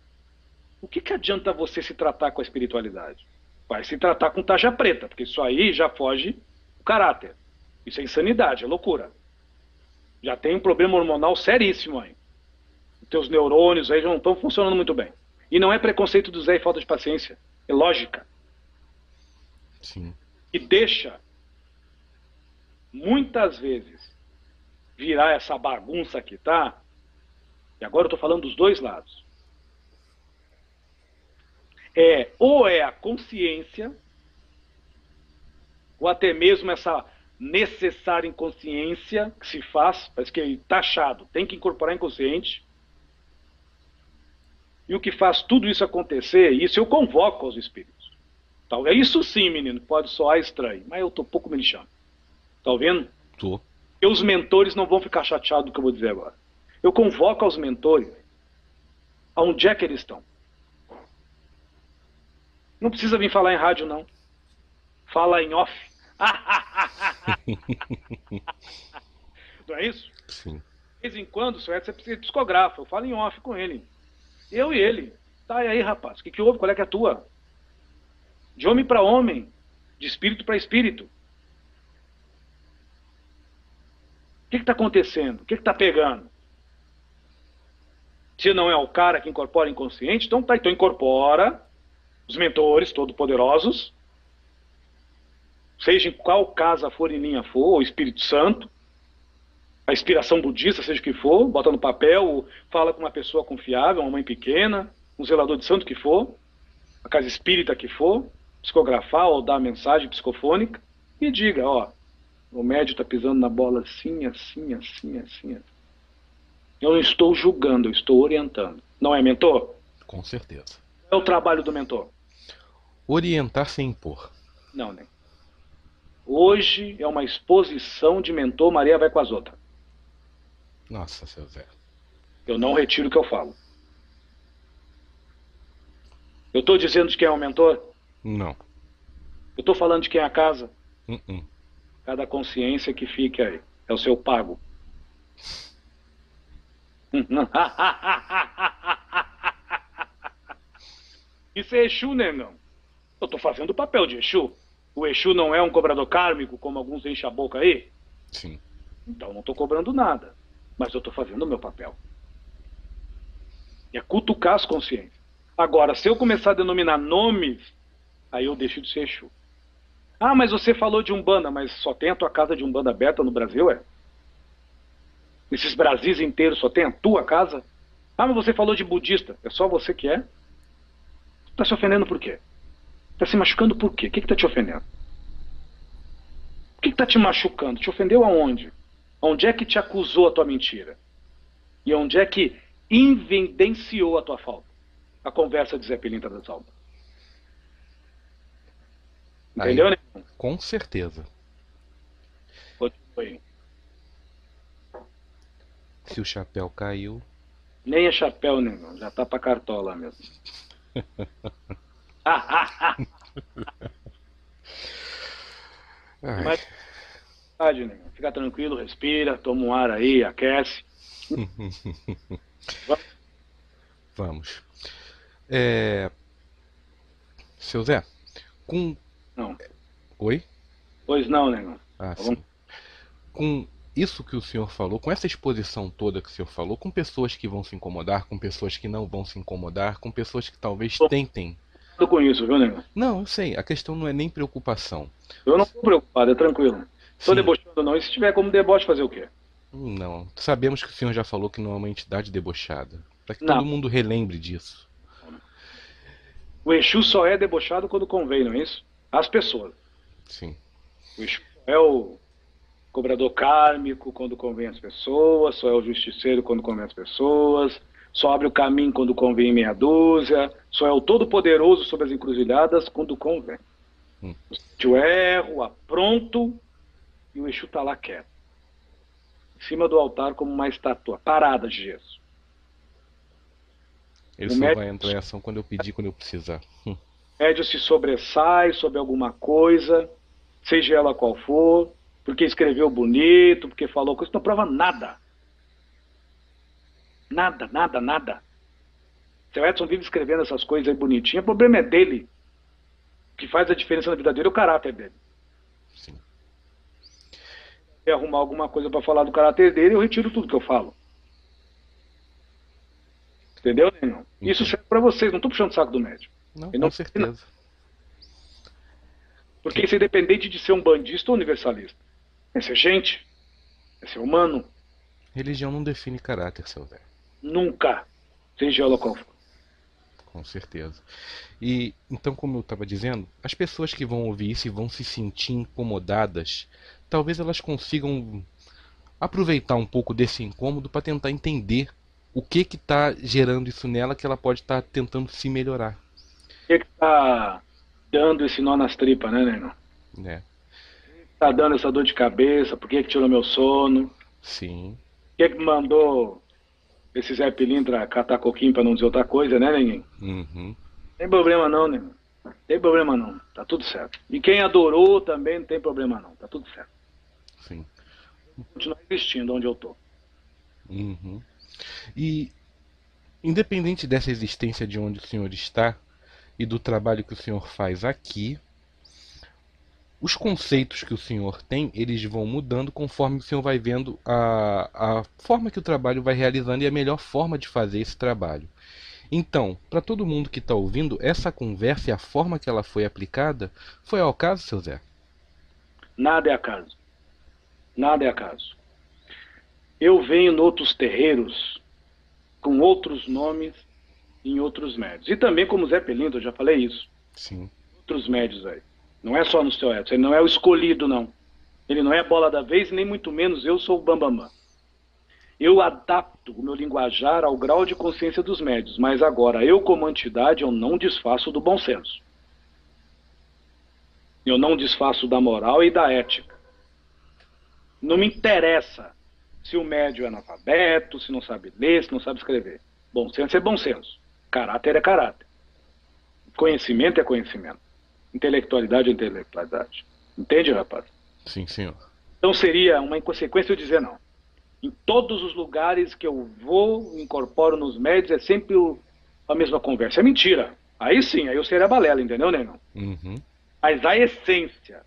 o que, que adianta você se tratar com a espiritualidade? Vai se tratar com taxa preta, porque isso aí já foge o caráter. Isso é insanidade, é loucura. Já tem um problema hormonal seríssimo aí. Os teus neurônios aí já não estão funcionando muito bem. E não é preconceito do Zé e falta de paciência. É lógica. Sim. E deixa, muitas vezes, virar essa bagunça que tá. E agora eu tô falando dos dois lados. É, ou é a consciência, ou até mesmo essa necessária inconsciência que se faz, parece que é taxado, tem que incorporar inconsciente. E o que faz tudo isso acontecer, isso eu convoco aos espíritos. Talvez isso sim, menino, pode soar estranho, mas eu tô pouco me lixando. Tá ouvindo? Tô. E os mentores não vão ficar chateados do que eu vou dizer agora. Eu convoco aos mentores, aonde é que eles estão? Não precisa vir falar em rádio, não. Fala em off. Não é isso? Sim. De vez em quando, o seu Edson precisa de discografa. Eu falo em off com ele. Eu e ele. Tá, e aí, rapaz? O que, que houve? Qual é que é a tua? De homem para homem. De espírito para espírito. O que que tá acontecendo? O que que tá pegando? Se não é o cara que incorpora inconsciente, então tá, então incorpora os mentores todo-poderosos, seja em qual casa for, em linha for, o Espírito Santo, a inspiração budista, seja o que for, bota no papel, fala com uma pessoa confiável, uma mãe pequena, um zelador de santo que for, a casa espírita que for, psicografar ou dar a mensagem psicofônica, e diga, ó, o médium está pisando na bola assim, assim, assim, assim. Eu não estou julgando, eu estou orientando. Não é, mentor? Com certeza. É o trabalho do mentor. Orientar sem impor. Não, né? Hoje é uma exposição de mentor, Maria vai com as outras. Nossa, seu Zé. Eu não retiro o que eu falo. Eu estou dizendo de quem é o mentor? Não. Eu estou falando de quem é a casa? Uh-uh. Cada consciência que fica aí. É o seu pago. Isso é Exu, né, não? Eu estou fazendo o papel de Exu. O Exu não é um cobrador kármico, como alguns enchem a boca aí? Sim. Então não estou cobrando nada, mas eu estou fazendo o meu papel. É cutucar as consciências. Agora, se eu começar a denominar nomes, aí eu deixo de ser Exu. Ah, mas você falou de Umbanda, mas só tem a tua casa de Umbanda aberta no Brasil, é? Esses Brasis inteiros só tem a tua casa? Ah, mas você falou de budista, é só você que é? Tá se ofendendo por quê? Tá se machucando por quê? O que que tá te ofendendo? O que que tá te machucando? Te ofendeu aonde? Onde é que te acusou a tua mentira? E onde é que invendenciou a tua falta? A conversa de Zé Pelintra das Almas. Entendeu, aí, né? Com certeza. Foi. Se o chapéu caiu... Nem é chapéu, né? Já tá pra cartola mesmo. Mas, fica tranquilo, respira, toma um ar aí, aquece. Vamos. É... Seu Zé, com... Não. Oi? Pois não, negão. Ah, tá, com isso que o senhor falou, com essa exposição toda que o senhor falou, com pessoas que vão se incomodar, com pessoas que não vão se incomodar, com pessoas que talvez tentem. Eu tô com isso, viu, negão? Não, eu sei. A questão não é nem preocupação. Eu não estou preocupado, é tranquilo. Estou debochando, não. E se tiver como deboche, fazer o quê? Não. Sabemos que o senhor já falou que não é uma entidade debochada. Para que não. todo mundo relembre disso. O Exu só é debochado quando convém, não é isso? As pessoas. Sim. O Exu é o cobrador kármico quando convém as pessoas, só é o justiceiro quando convém as pessoas, só abre o caminho quando convém em meia dúzia, só é o todo-poderoso sobre as encruzilhadas quando convém. Hum. Eu erro, apronto, e o Exu está lá quieto, em cima do altar como uma estátua, parada de gesso. Ele o só médium... vai entrar em ação quando eu pedir, quando eu precisar. Hum. O médium se sobressai sobre alguma coisa, seja ela qual for, porque escreveu bonito, porque falou coisa, não prova nada. Nada, nada, nada. Seu Edson vive escrevendo essas coisas aí bonitinhas, o problema é dele. O que faz a diferença na vida dele é o caráter dele. Sim. Se arrumar alguma coisa para falar do caráter dele, eu retiro tudo que eu falo. Entendeu, Nenão? Isso serve para vocês, não estou puxando o saco do médico. Não, não, com certeza. Porque isso é independente de ser um bandista ou universalista. É ser gente, é ser humano. Religião não define caráter, seu Zé. Nunca. Seja ela qual for. Com certeza. E então, como eu estava dizendo, as pessoas que vão ouvir isso e vão se sentir incomodadas, talvez elas consigam aproveitar um pouco desse incômodo para tentar entender o que que está gerando isso nela, que ela pode estar tá tentando se melhorar. O que está dando esse nó nas tripas, né, Nenão? É. Está dando essa dor de cabeça? Por que que tirou meu sono? Sim. O que que mandou esse Zé Pelintra catar coquinho, pra não dizer outra coisa, né, ninguém? Uhum. Tem problema não, né? Tem problema não, tá tudo certo. E quem adorou também não tem problema não, tá tudo certo. Sim. Vou continuar existindo onde eu tô. Uhum. E, independente dessa existência de onde o senhor está e do trabalho que o senhor faz aqui, os conceitos que o senhor tem, eles vão mudando conforme o senhor vai vendo a, a forma que o trabalho vai realizando e a melhor forma de fazer esse trabalho. Então, para todo mundo que está ouvindo, essa conversa e a forma que ela foi aplicada, foi ao acaso, seu Zé? Nada é acaso. Nada é acaso. Eu venho em outros terreiros, com outros nomes, em outros médios. E também, como Zé Pelintra, eu já falei isso. Sim. Outros médios aí. Não é só no seu Edson, ele não é o escolhido, não. Ele não é a bola da vez, nem muito menos eu sou o bambambam. Eu adapto o meu linguajar ao grau de consciência dos médios, mas agora, eu como entidade, eu não desfaço do bom senso. Eu não desfaço da moral e da ética. Não me interessa se o médio é analfabeto, se não sabe ler, se não sabe escrever. Bom senso é bom senso. Caráter é caráter. Conhecimento é conhecimento. Intelectualidade é intelectualidade. Entende, rapaz? Sim, senhor. Então seria uma inconsequência eu dizer não. Em todos os lugares que eu vou, incorporo nos médios, é sempre o, a mesma conversa. É mentira. Aí sim, aí eu seria balela, entendeu, Nenão? Uhum. Mas a essência,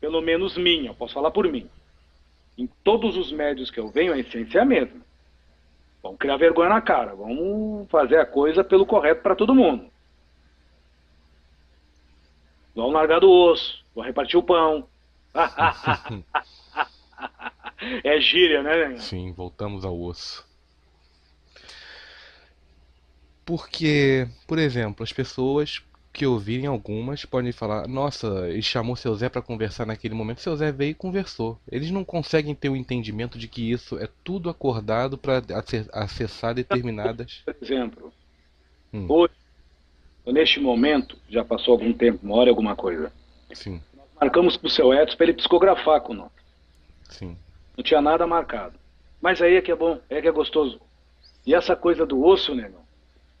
pelo menos minha, eu posso falar por mim. Em todos os médios que eu venho, a essência é a mesma. Vamos criar vergonha na cara. Vamos fazer a coisa pelo correto para todo mundo. Vamos largar do osso, vou repartir o pão. É gíria, né, Nenhum? Sim, voltamos ao osso. Porque, por exemplo, as pessoas que ouvirem algumas podem falar: nossa, ele chamou seu Zé para conversar naquele momento, seu Zé veio e conversou. Eles não conseguem ter o entendimento de que isso é tudo acordado para acessar determinadas... Por exemplo, hum. hoje... Neste momento, já passou algum tempo, uma hora, alguma coisa. Sim. Nós marcamos pro seu Edson para ele psicografar com nós. Sim. Não tinha nada marcado. Mas aí é que é bom, é que é gostoso. E essa coisa do osso, Negão,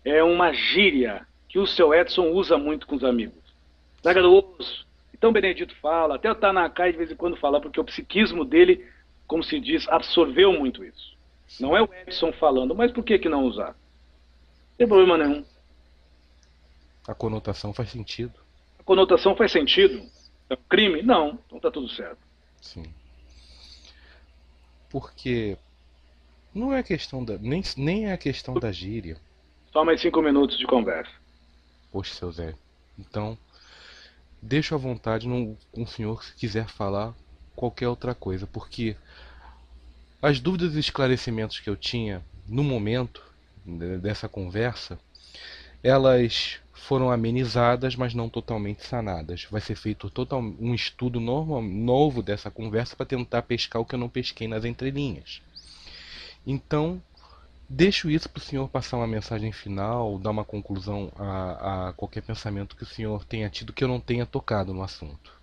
é uma gíria que o seu Edson usa muito com os amigos. Larga do osso. Então Benedito fala, até o Tanakai de vez em quando fala, porque o psiquismo dele, como se diz, absorveu muito isso. Sim. Não é o Edson falando, mas por que que não usar? Não tem problema nenhum. A conotação faz sentido. A conotação faz sentido? É um crime? Não. Então tá tudo certo. Sim. Porque não é a questão da... Nem, nem é a questão da gíria. Só mais cinco minutos de conversa. Poxa, seu Zé. Então, deixa à vontade com o senhor se quiser falar qualquer outra coisa. Porque as dúvidas e esclarecimentos que eu tinha no momento, dessa conversa, elas foram amenizadas, mas não totalmente sanadas. Vai ser feito total, um estudo novo, novo dessa conversa para tentar pescar o que eu não pesquei nas entrelinhas. Então, deixo isso para o senhor passar uma mensagem final, dar uma conclusão a, a qualquer pensamento que o senhor tenha tido que eu não tenha tocado no assunto.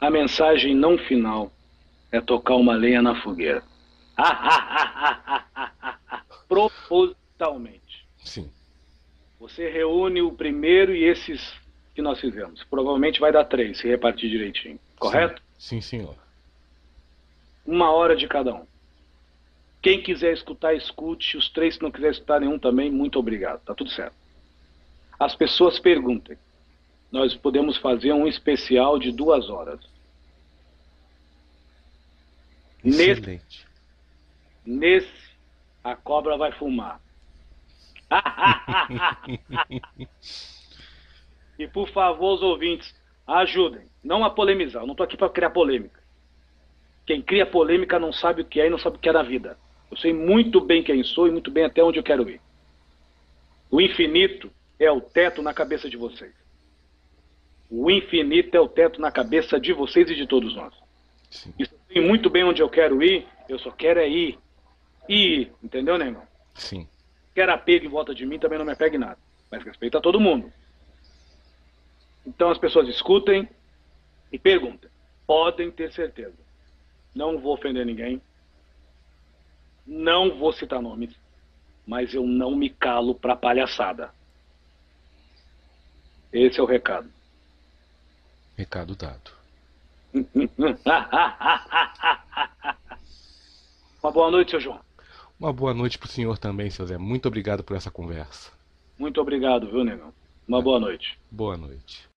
A mensagem não final é tocar uma lenha na fogueira. Propositalmente. Sim. Você reúne o primeiro e esses que nós fizemos. Provavelmente vai dar três, se repartir direitinho. Correto? Sim, sim, senhor. Uma hora de cada um. Quem quiser escutar, escute. Os três, se não quiser escutar nenhum também, muito obrigado. Tá tudo certo. As pessoas perguntem. Nós podemos fazer um especial de duas horas. Excelente. Nesse, nesse a cobra vai fumar. E por favor, os ouvintes, ajudem. Não a polemizar. Eu não estou aqui para criar polêmica. Quem cria polêmica não sabe o que é e não sabe o que é da vida. Eu sei muito bem quem sou e muito bem até onde eu quero ir. O infinito é o teto na cabeça de vocês. O infinito é o teto na cabeça de vocês e de todos nós. Sim. E sei muito bem onde eu quero ir, eu só quero é ir. Ir, entendeu, né, irmão? Sim. Quer apego em volta de mim, também não me apegue nada. Mas respeita todo mundo. Então as pessoas escutem e perguntem. Podem ter certeza. Não vou ofender ninguém. Não vou citar nomes. Mas eu não me calo pra palhaçada. Esse é o recado. Recado dado. Uma boa noite, seu João. Uma boa noite para o senhor também, seu Zé. Muito obrigado por essa conversa. Muito obrigado, viu, negão? Uma boa noite. Boa noite.